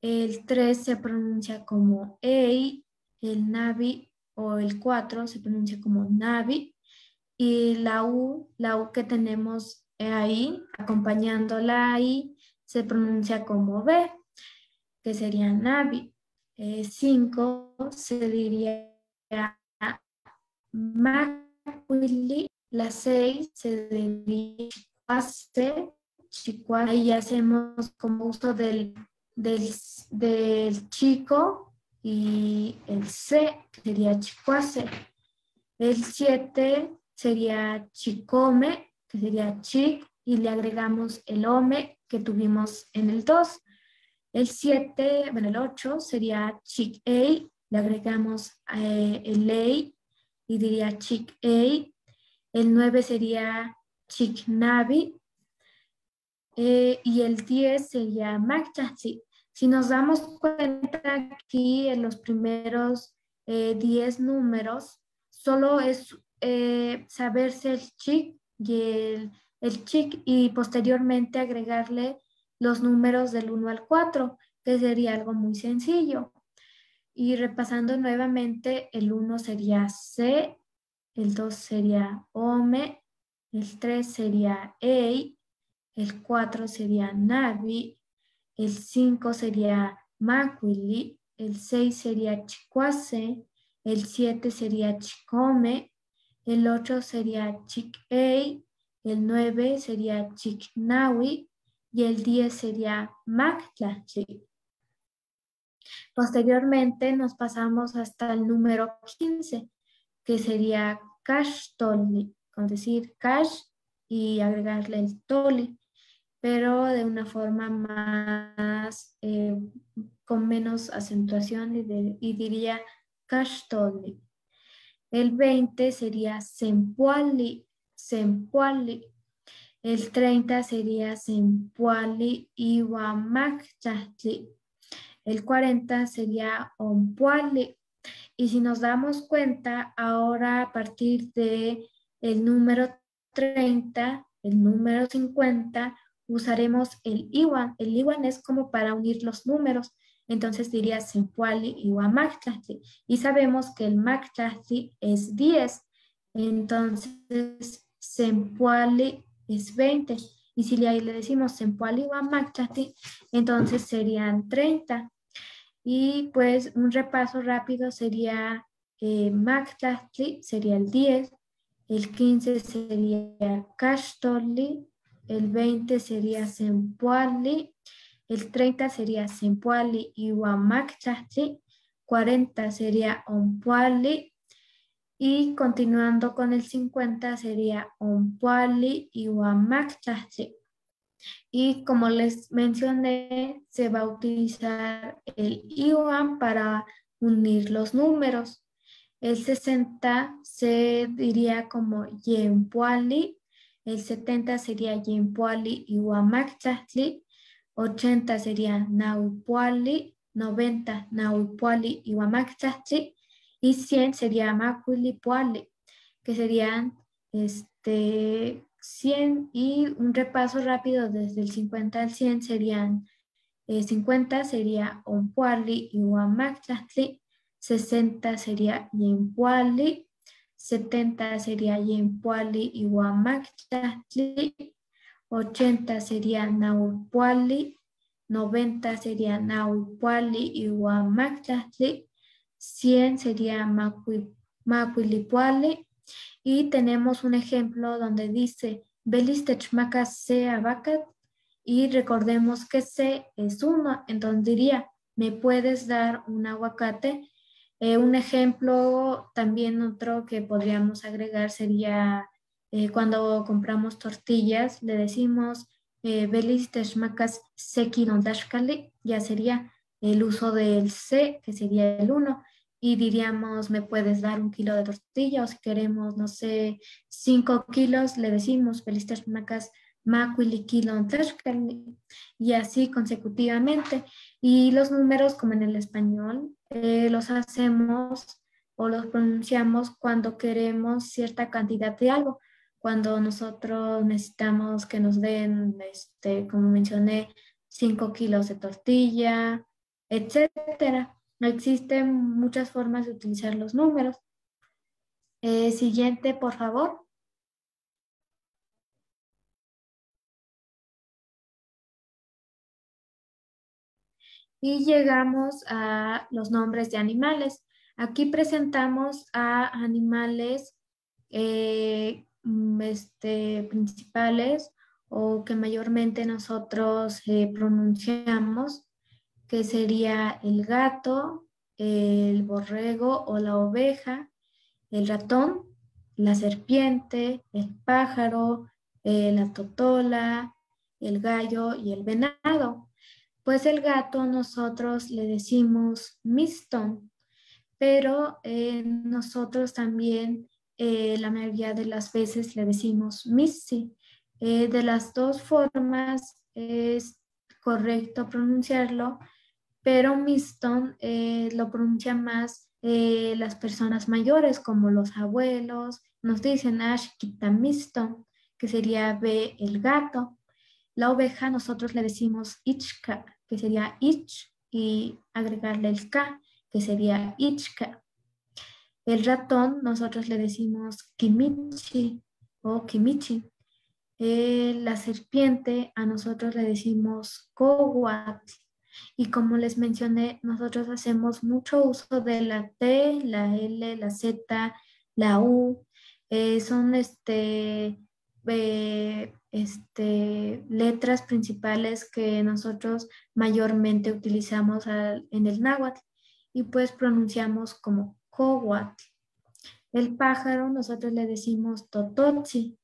El 3 se pronuncia como EI, el NAVI, o el 4 se pronuncia como NAVI. Y la U que tenemos ahí, acompañándola ahí, se pronuncia como B, que sería NAVI. 5 se diría Macuili. La 6 se diría Chicuase, Chicuase. Ahí hacemos como uso del chico y el C sería Chicuase. El 7 sería Chicome, que sería Chic, y le agregamos el ome que tuvimos en el 2. El 7, bueno, el 8 sería Chic-Ei, le agregamos el ley y diría Chic-Ei. El 9 sería Chic-Navi. Y el 10 sería Mac-Chansi. Si nos damos cuenta aquí en los primeros 10 números, solo es saberse el Chic y el Chic y posteriormente agregarle los números del 1 al 4, que sería algo muy sencillo. Y repasando nuevamente, el 1 sería C, el 2 sería OME, el 3 sería EI, el 4 sería NAVI, el 5 sería MACUILI, el 6 sería CHICUASE, el 7 sería CHICOME, el 8 sería CHIC-EI, el 9 sería CHIC-NAWI y el 10 sería MACTLATLI. Posteriormente nos pasamos hasta el número 15, que sería CASH-TOLI, con decir CASH y agregarle el TOLI, pero de una forma más, con menos acentuación y diría CASH-TOLI. El 20 sería Sempuali, Sempuali. El 30 sería Sempuali Iwamachatli. El 40 sería Ompuali. Y si nos damos cuenta, ahora a partir de el número 30, el número 50, usaremos el Iwan. El Iwan es como para unir los números. Entonces diría Sempuali Iwamachatli. Y sabemos que el Machatli es 10. Entonces Sempuali es 20, y si ahí le decimos Sempuali Wamactati, entonces serían 30. Y pues un repaso rápido sería Mactati sería el 10, el 15 sería Kashtoli, el 20 sería Sempuali, el 30 sería Sempuali y Wamactati, 40 sería Ompuali. Y continuando con el 50 sería Ompuali y Huamactasi. Y como les mencioné, se va a utilizar el Iwan para unir los números. El 60 se diría como Yempuali. El 70 sería Yempuali y Huamactasi. 80 sería Naupuali. 90 Naupuali y Huamactasi. Y 100 sería Macuilipuali, que serían 100. Y un repaso rápido desde el 50 al 100 serían 50 sería Ompuali y Huamactli, 60 sería Yempuali, 70 sería Yempuali y Huamactli, 80 sería Naupuali, 90 sería Naupuali y Huamactli, 100 sería Macuilipuale. Y tenemos un ejemplo donde dice Belistechmaca se abacat, y recordemos que se es 1, entonces diría ¿me puedes dar un aguacate? Un ejemplo también otro que podríamos agregar sería cuando compramos tortillas le decimos Belistechmaca se quirondashkali, ya sería el uso del C, que sería el 1, y diríamos, ¿me puedes dar 1 kilo de tortilla? O si queremos, no sé, 5 kilos, le decimos, Belistechmacas Macuiliquilón, Tlaxcali, y así consecutivamente. Y los números, como en el español, los hacemos o los pronunciamos cuando queremos cierta cantidad de algo. Cuando nosotros necesitamos que nos den, como mencioné, 5 kilos de tortilla, etcétera. Existen muchas formas de utilizar los números. Siguiente, por favor. Y llegamos a los nombres de animales. Aquí presentamos a animales principales o que mayormente nosotros pronunciamos, que sería el gato, el borrego o la oveja, el ratón, la serpiente, el pájaro, la totola, el gallo y el venado. Pues el gato nosotros le decimos mixtón, pero nosotros también la mayoría de las veces le decimos mixi. De las dos formas es correcto pronunciarlo, pero mixtón lo pronuncian más las personas mayores, como los abuelos. Nos dicen ashkita mixtón, que sería ve el gato. La oveja nosotros le decimos ichka, que sería ich, y agregarle el ka, que sería ichka. El ratón nosotros le decimos kimichi o kimichi. La serpiente a nosotros le decimos koguatl. Y como les mencioné, nosotros hacemos mucho uso de la T, la L, la Z, la U. Son letras principales que nosotros mayormente utilizamos en el náhuatl y pues pronunciamos como cohuatl. El pájaro nosotros le decimos tototzi,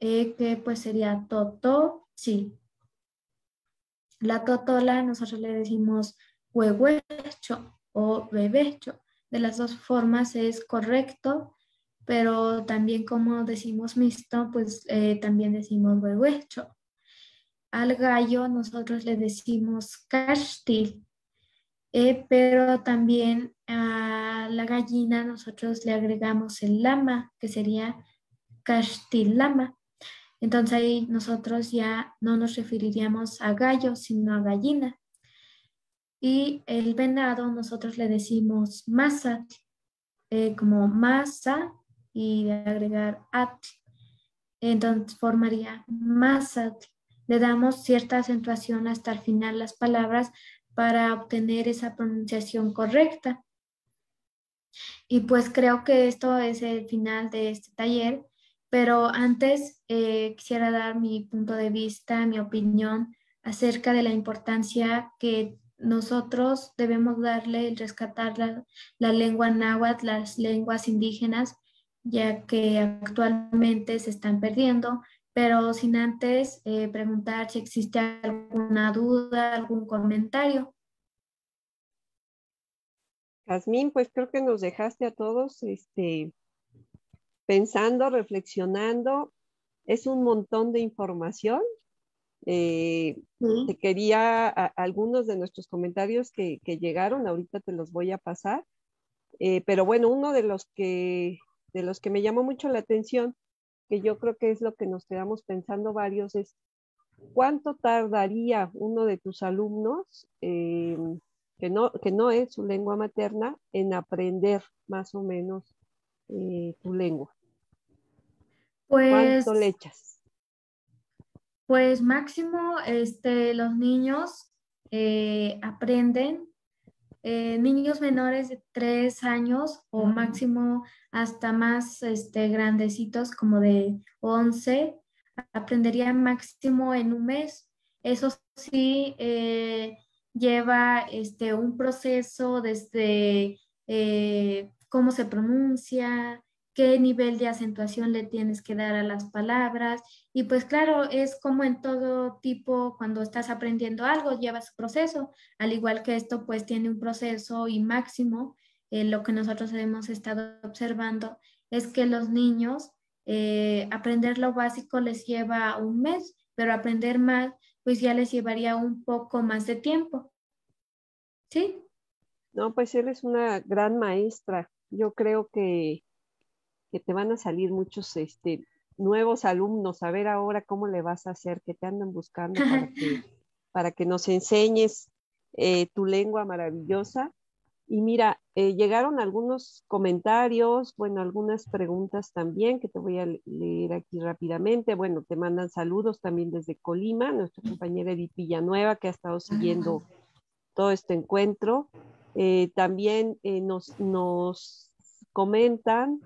que pues sería tototzi. La totola nosotros le decimos huehuecho o bebecho. De las dos formas es correcto, pero también como decimos mixto, pues también decimos huehuecho. Al gallo nosotros le decimos cachtil, pero también a la gallina nosotros le agregamos el lama, que sería cachtilama. Entonces ahí nosotros ya no nos referiríamos a gallo, sino a gallina. Y el venado nosotros le decimos mazahua, como masa, y de agregar at, entonces formaría mazahua. Le damos cierta acentuación hasta el final las palabras para obtener esa pronunciación correcta. Y pues creo que esto es el final de este taller, pero antes quisiera dar mi punto de vista, mi opinión acerca de la importancia que nosotros debemos darle el rescatar la lengua náhuatl, las lenguas indígenas, ya que actualmente se están perdiendo, pero sin antes preguntar si existe alguna duda, algún comentario. Jazmín, pues creo que nos dejaste a todos pensando, reflexionando. Es un montón de información. Te quería algunos de nuestros comentarios que llegaron, ahorita te los voy a pasar, pero bueno, uno de los que me llamó mucho la atención, que yo creo que es lo que nos quedamos pensando varios, es cuánto tardaría uno de tus alumnos, que no es su lengua materna, en aprender más o menos tu lengua. Pues, ¿cuánto le echas? Pues máximo los niños aprenden, niños menores de 3 años o máximo hasta más grandecitos como de 11, aprenderían máximo en un mes. Eso sí lleva un proceso desde cómo se pronuncia, qué nivel de acentuación le tienes que dar a las palabras. Y pues claro, es como en todo tipo, cuando estás aprendiendo algo, lleva su proceso. Al igual que esto, pues tiene un proceso y máximo. Lo que nosotros hemos estado observando es que los niños Aprender lo básico les lleva un mes, pero aprender más, pues ya les llevaría un poco más de tiempo. ¿Sí? No, pues eres una gran maestra. Yo creo que te van a salir muchos nuevos alumnos. A ver ahora cómo le vas a hacer, que te andan buscando para que nos enseñes tu lengua maravillosa. Y mira, llegaron algunos comentarios, bueno, algunas preguntas también que te voy a leer aquí rápidamente. Bueno, te mandan saludos también desde Colima, nuestra compañera Edith Villanueva, que ha estado siguiendo todo este encuentro. También nos comentan,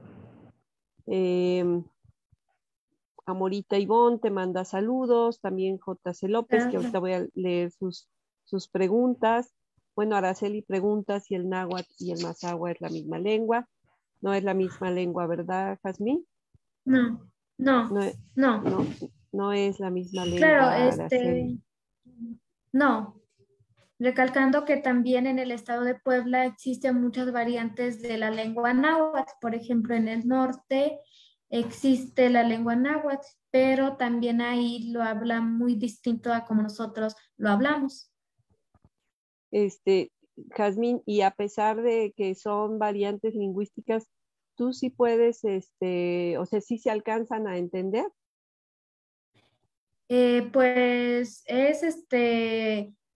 Amorita Ivonne te manda saludos, también J.C. López, que ahorita voy a leer sus preguntas. Bueno, Araceli pregunta si el náhuatl y el mazahua es la misma lengua. No es la misma lengua, ¿verdad, Jazmín? No es la misma lengua. Claro, Araceli. No. Recalcando que también en el estado de Puebla existen muchas variantes de la lengua náhuatl. Por ejemplo, en el norte existe la lengua náhuatl, pero también ahí lo hablan muy distinto a como nosotros lo hablamos. Jazmín, y a pesar de que son variantes lingüísticas, tú sí puedes, o sea, sí se alcanzan a entender. Pues es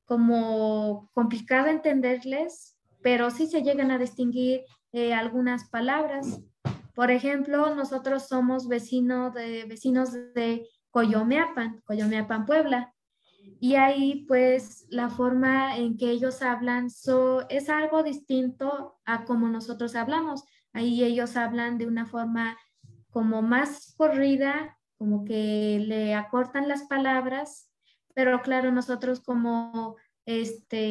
como complicado entenderles, pero sí se llegan a distinguir algunas palabras. Por ejemplo, nosotros somos vecinos de Coyomeapan, Puebla. Y ahí, pues, la forma en que ellos hablan es algo distinto a como nosotros hablamos. Ahí ellos hablan de una forma como más corrida, como que le acortan las palabras. Pero claro, nosotros como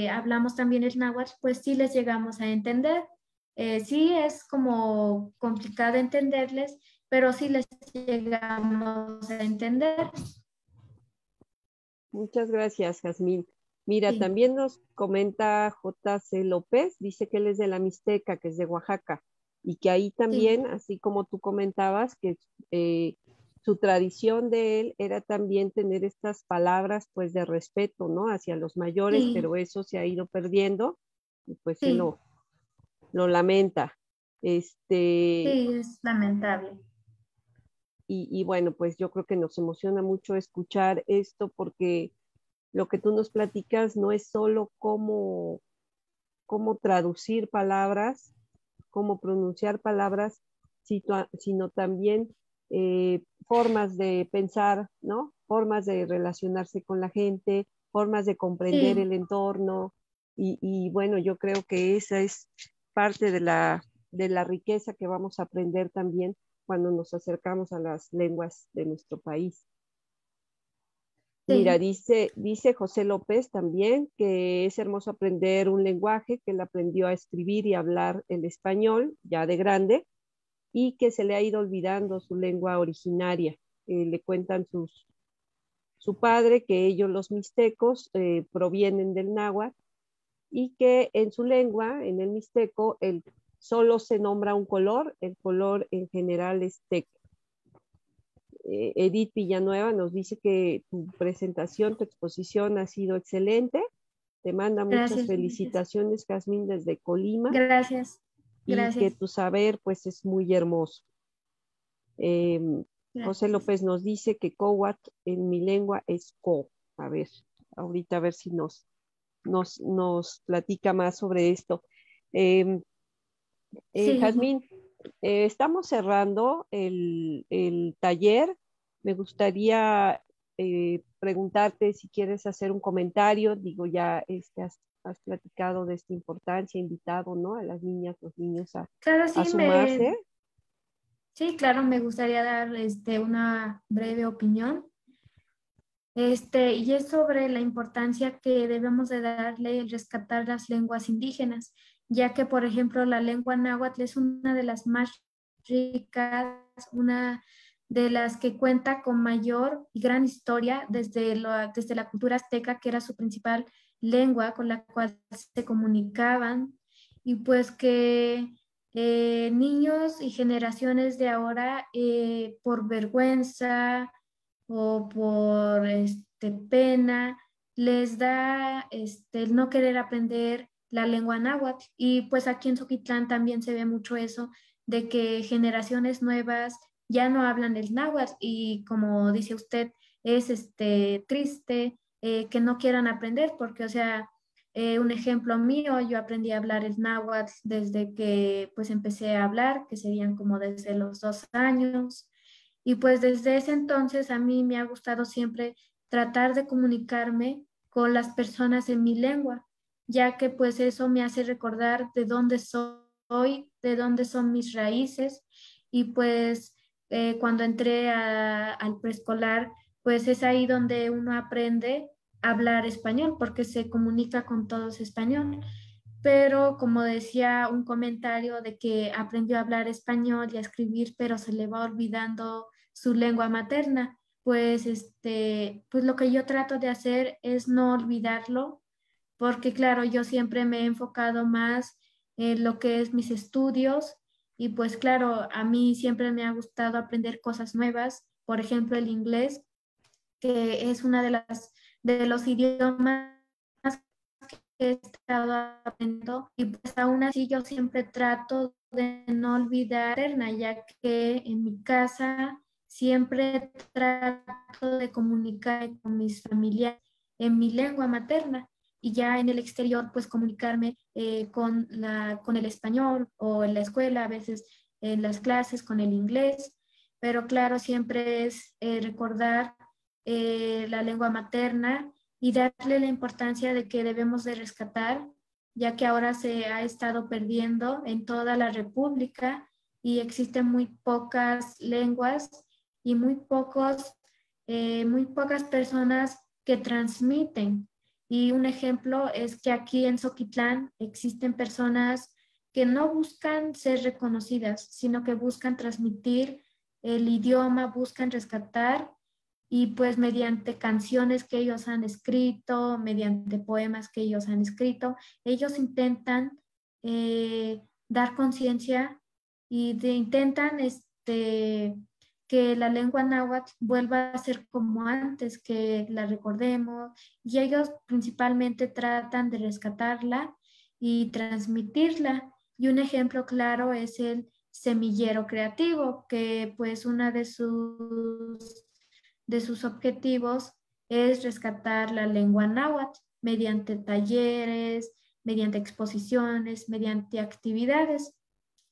hablamos también el náhuatl, pues sí les llegamos a entender. Sí es como complicado entenderles, pero sí les llegamos a entender. Muchas gracias, Jazmín. Mira, sí. También nos comenta J.C. López, dice que él es de la mixteca, que es de Oaxaca, y que ahí también, sí, así como tú comentabas, que su tradición de él era también tener estas palabras, pues, de respeto, ¿no?, hacia los mayores, sí, pero eso se ha ido perdiendo, y pues sí, él lo lamenta. Sí, es lamentable. Y bueno, pues yo creo que nos emociona mucho escuchar esto, porque lo que tú nos platicas no es solo cómo traducir palabras, cómo pronunciar palabras, sino también formas de pensar, ¿no? Formas de relacionarse con la gente, formas de comprender, sí, el entorno. Y bueno, yo creo que esa es parte de la riqueza que vamos a aprender también cuando nos acercamos a las lenguas de nuestro país. Sí. Mira, dice José López también que es hermoso aprender un lenguaje, que él aprendió a escribir y hablar el español ya de grande, y que se le ha ido olvidando su lengua originaria. Le cuentan su padre que ellos, los mixtecos, provienen del náhuatl, y que en su lengua, en el mixteco, solo se nombra un color, el color en general es teca. Edith Villanueva nos dice que tu presentación, tu exposición ha sido excelente. Te manda muchas felicitaciones, Jazmín, desde Colima. Gracias. Y que tu saber, pues, es muy hermoso. José López nos dice que cowat en mi lengua es co. A ver, ahorita a ver si nos platica más sobre esto. Sí. Jazmín, estamos cerrando el taller. Me gustaría preguntarte si quieres hacer un comentario. Digo, ya has platicado de esta importancia, invitado, ¿no?, a las niñas, los niños a sumarse. Sí, claro, me gustaría dar una breve opinión. Y es sobre la importancia que debemos de darle el rescatar las lenguas indígenas, ya que, por ejemplo, la lengua náhuatl es una de las más ricas, una de las que cuenta con mayor y gran historia desde la cultura azteca, que era su principal lengua con la cual se comunicaban, y pues que niños y generaciones de ahora por vergüenza o por pena les da el no querer aprender la lengua náhuatl. Y pues aquí en Zoquitlán también se ve mucho eso de que generaciones nuevas ya no hablan el náhuatl y, como dice usted, es triste que no quieran aprender porque, o sea, un ejemplo mío, yo aprendí a hablar el náhuatl desde que pues empecé a hablar, que serían como desde los 2 años. Y pues desde ese entonces a mí me ha gustado siempre tratar de comunicarme con las personas en mi lengua, ya que pues eso me hace recordar de dónde soy, de dónde son mis raíces. Y pues cuando entré al preescolar, pues es ahí donde uno aprende a hablar español, porque se comunica con todos español. Pero como decía un comentario de que aprendió a hablar español y a escribir, pero se le va olvidando su lengua materna, pues, pues lo que yo trato de hacer es no olvidarlo, porque claro, yo siempre me he enfocado más en lo que es mis estudios y pues claro, a mí siempre me ha gustado aprender cosas nuevas, por ejemplo el inglés, que es una de los idiomas que he estado aprendiendo, y pues aún así yo siempre trato de no olvidar, ya que en mi casa siempre trato de comunicarme con mis familiares en mi lengua materna, y ya en el exterior pues comunicarme con el español, o en la escuela a veces en las clases con el inglés, pero claro, siempre es recordar la lengua materna y darle la importancia de que debemos de rescatar, ya que ahora se ha estado perdiendo en toda la república y existen muy pocas lenguas y muy pocas personas que transmiten. Y un ejemplo es que aquí en Zoquitlán existen personas que no buscan ser reconocidas, sino que buscan transmitir el idioma, buscan rescatar, y pues mediante canciones que ellos han escrito, mediante poemas que ellos han escrito, ellos intentan dar conciencia y intentan que la lengua náhuatl vuelva a ser como antes, que la recordemos, y ellos principalmente tratan de rescatarla y transmitirla. Y un ejemplo claro es el Semillero Creativo, que pues una de sus objetivos es rescatar la lengua náhuatl mediante talleres, mediante exposiciones, mediante actividades.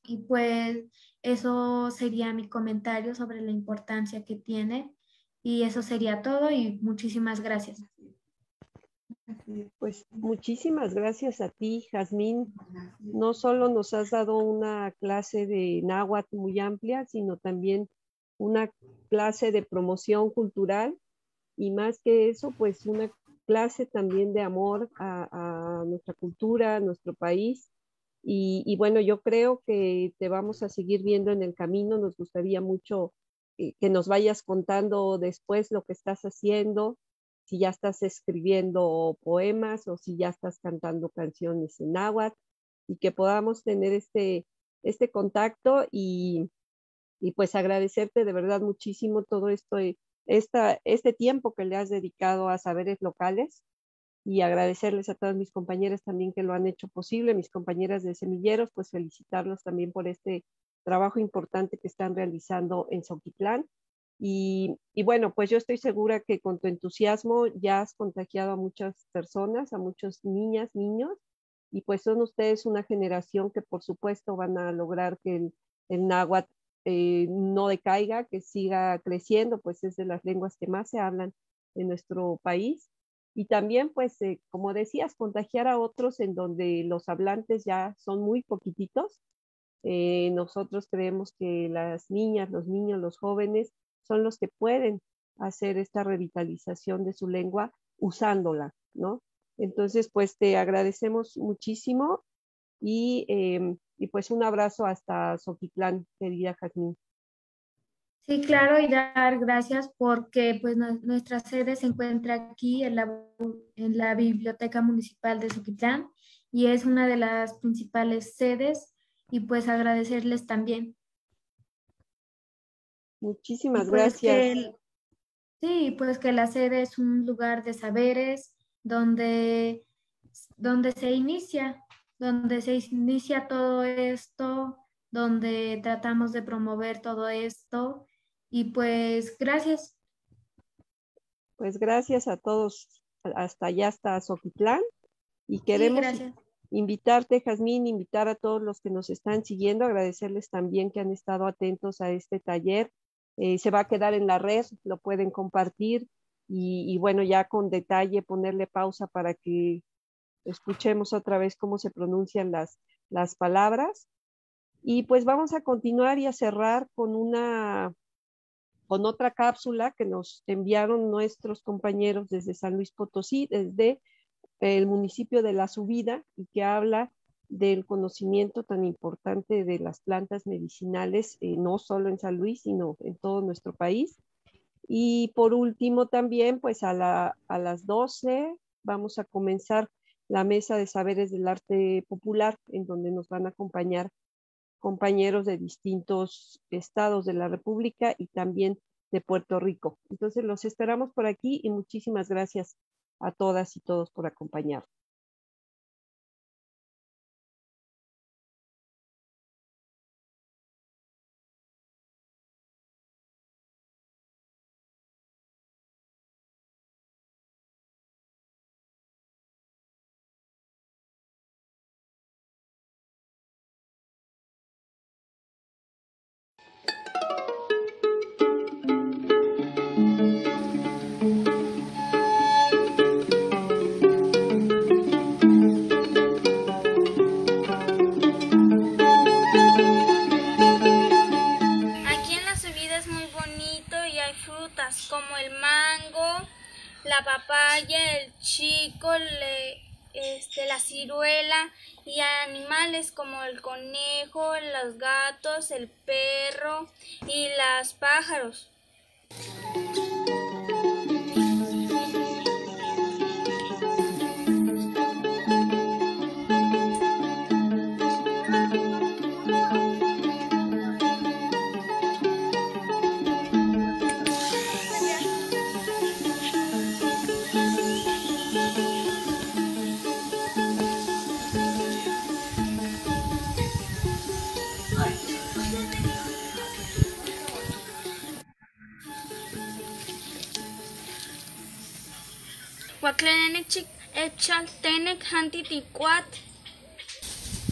Y pues eso sería mi comentario sobre la importancia que tiene, y eso sería todo, y muchísimas gracias. Pues muchísimas gracias a ti, Jazmín. No solo nos has dado una clase de náhuatl muy amplia, sino también una clase de promoción cultural, y más que eso, pues una clase también de amor a nuestra cultura, a nuestro país. Y bueno, yo creo que te vamos a seguir viendo en el camino. Nos gustaría mucho que nos vayas contando después lo que estás haciendo, si ya estás escribiendo poemas o si ya estás cantando canciones en náhuatl, y que podamos tener este contacto. Y pues agradecerte de verdad muchísimo todo esto, este tiempo que le has dedicado a Saberes Locales, y agradecerles a todas mis compañeras también que lo han hecho posible, mis compañeras de Semilleros, pues felicitarlos también por este trabajo importante que están realizando en Zoquitlán. Y bueno, pues yo estoy segura que con tu entusiasmo ya has contagiado a muchas personas, a muchas niñas, niños, y pues son ustedes una generación que por supuesto van a lograr que el náhuatl no decaiga, que siga creciendo, pues es de las lenguas que más se hablan en nuestro país. Y también, pues, como decías, contagiar a otros en donde los hablantes ya son muy poquititos. Nosotros creemos que las niñas, los niños, los jóvenes son los que pueden hacer esta revitalización de su lengua usándola, ¿no? Entonces, pues, te agradecemos muchísimo y pues, un abrazo hasta Zoquitlán, querida Jazmín. Sí, claro, y dar gracias porque pues nuestra sede se encuentra aquí en la Biblioteca Municipal de Zoquitlán, y es una de las principales sedes y pues agradecerles también. Muchísimas gracias. Sí, pues que la sede es un lugar de saberes donde se inicia todo esto, donde tratamos de promover todo esto y pues gracias. Pues gracias a todos, hasta allá, hasta Zoquitlán, y queremos invitarte, Jazmín, invitar a todos los que nos están siguiendo, agradecerles también que han estado atentos a este taller. Se va a quedar en la red, lo pueden compartir y bueno, ya con detalle ponerle pausa para que escuchemos otra vez cómo se pronuncian las palabras. Y pues vamos a continuar y a cerrar con otra cápsula que nos enviaron nuestros compañeros desde San Luis Potosí, desde el municipio de La Subida, y que habla del conocimiento tan importante de las plantas medicinales, no solo en San Luis, sino en todo nuestro país. Y por último también, pues a las 12 vamos a comenzar la Mesa de Saberes del Arte Popular, en donde nos van a acompañar compañeros de distintos estados de la República y también de Puerto Rico. Entonces los esperamos por aquí y muchísimas gracias a todas y todos por acompañarnos. Como el mango, la papaya, el chico, la ciruela, y animales como el conejo, los gatos, el perro y los pájaros.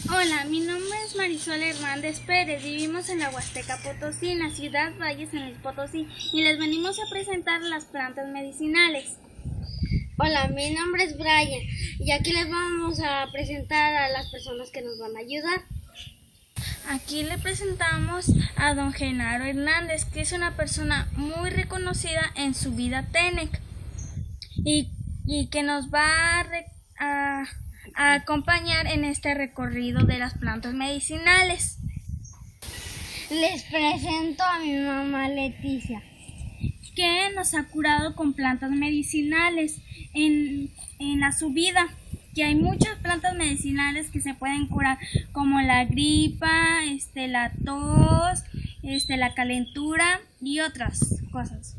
Hola, mi nombre es Marisol Hernández Pérez, vivimos en la Huasteca Potosí, en la ciudad Valles, San Luis Potosí, y les venimos a presentar las plantas medicinales. Hola, mi nombre es Brian, y aquí les vamos a presentar a las personas que nos van a ayudar. Aquí le presentamos a don Genaro Hernández, que es una persona muy reconocida en su vida Tenec, y que nos va a acompañar en este recorrido de las plantas medicinales. Les presento a mi mamá Leticia, que nos ha curado con plantas medicinales en La Subida, que hay muchas plantas medicinales que se pueden curar, como la gripa, la tos, la calentura y otras cosas.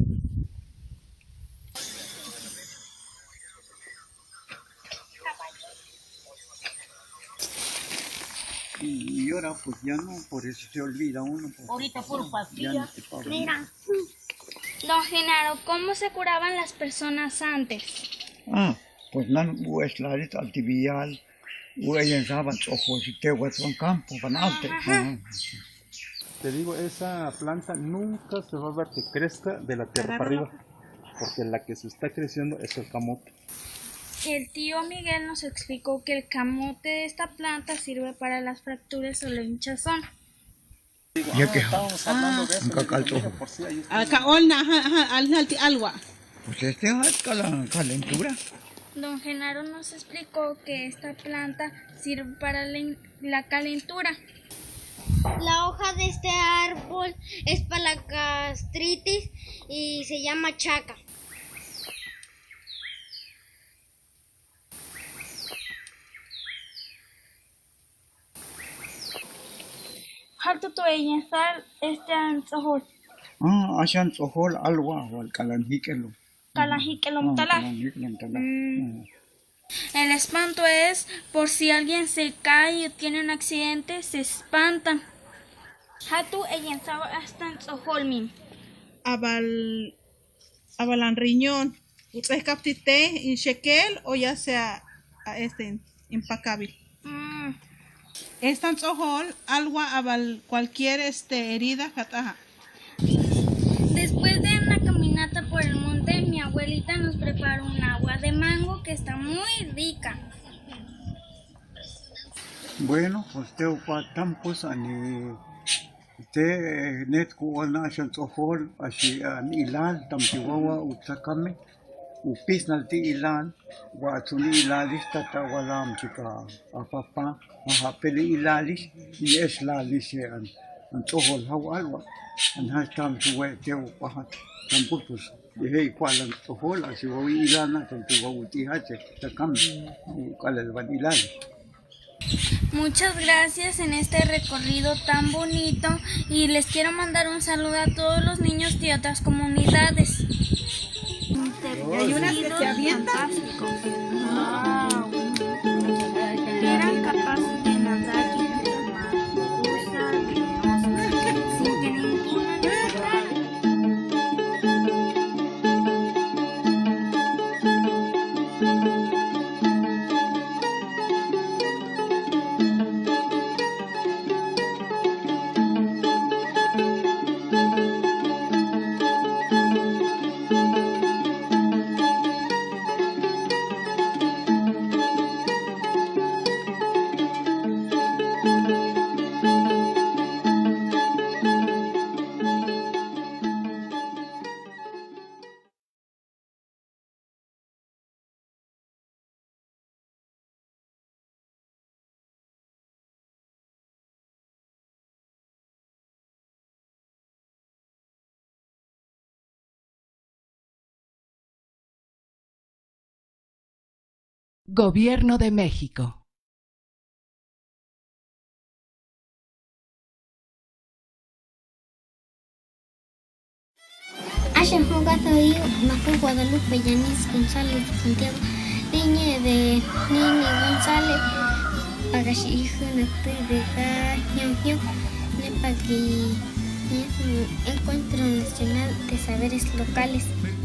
Y ahora pues ya no, por eso se olvida uno. Ahorita puro pastilla. Mira. Don Genaro, ¿cómo se curaban las personas antes? Pues nan hueslares al tibial, huellas saban ojos y te huesan campo, van antes. Te digo, esa planta nunca se va a ver que crezca de la tierra para arriba, porque la que se está creciendo es el camote. El tío Miguel nos explicó que el camote de esta planta sirve para las fracturas o la hinchazón. Ya que estábamos hablando de eso. Pues la calentura. Don Genaro nos explicó que esta planta sirve para la calentura. La hoja de este árbol es para la gastritis y se llama chaca. alto toeñezal estean sohol. Ah, ashan sohol alwa wal kalanjikelo. Kalanjikelom tala. El espanto es por si alguien se cae o tiene un accidente, se espantan. Hatu eyenzawa astan soholmin. Avalan riñón. Es captité en shekel o ya sea impacable. Están sojol, agua, aval, cualquier herida, jataja. Después de una caminata por el monte, mi abuelita nos preparó un agua de mango que está muy rica. Bueno, pues te opacampos a ni te net cuona shantohol, así a Milán, Tampihuahua, Utsakame. Upisnalti ilan, guatuni ilalis, tatawalam chica, apapa, mahapeli ilalis, y es la licean, antohol hawalwa, anhastam tuwe teo pahat, tamputus, y hey cual antohol, así voy ilana, tantuwauti hache, tacam, ukalelvan ilalis. Muchas gracias en este recorrido tan bonito y les quiero mandar un saludo a todos los niños de otras comunidades. Hay unas que se avientan. Eran capaces de nadar y de tomar cosas sin que ninguna Gobierno de México. Ashen Jogatoí, Macu Guadalupe Yanis González Santiago, Niñe de Nini González, Pagashi Junate de Gaño, Nepagui, Encuentro Nacional de Saberes Locales.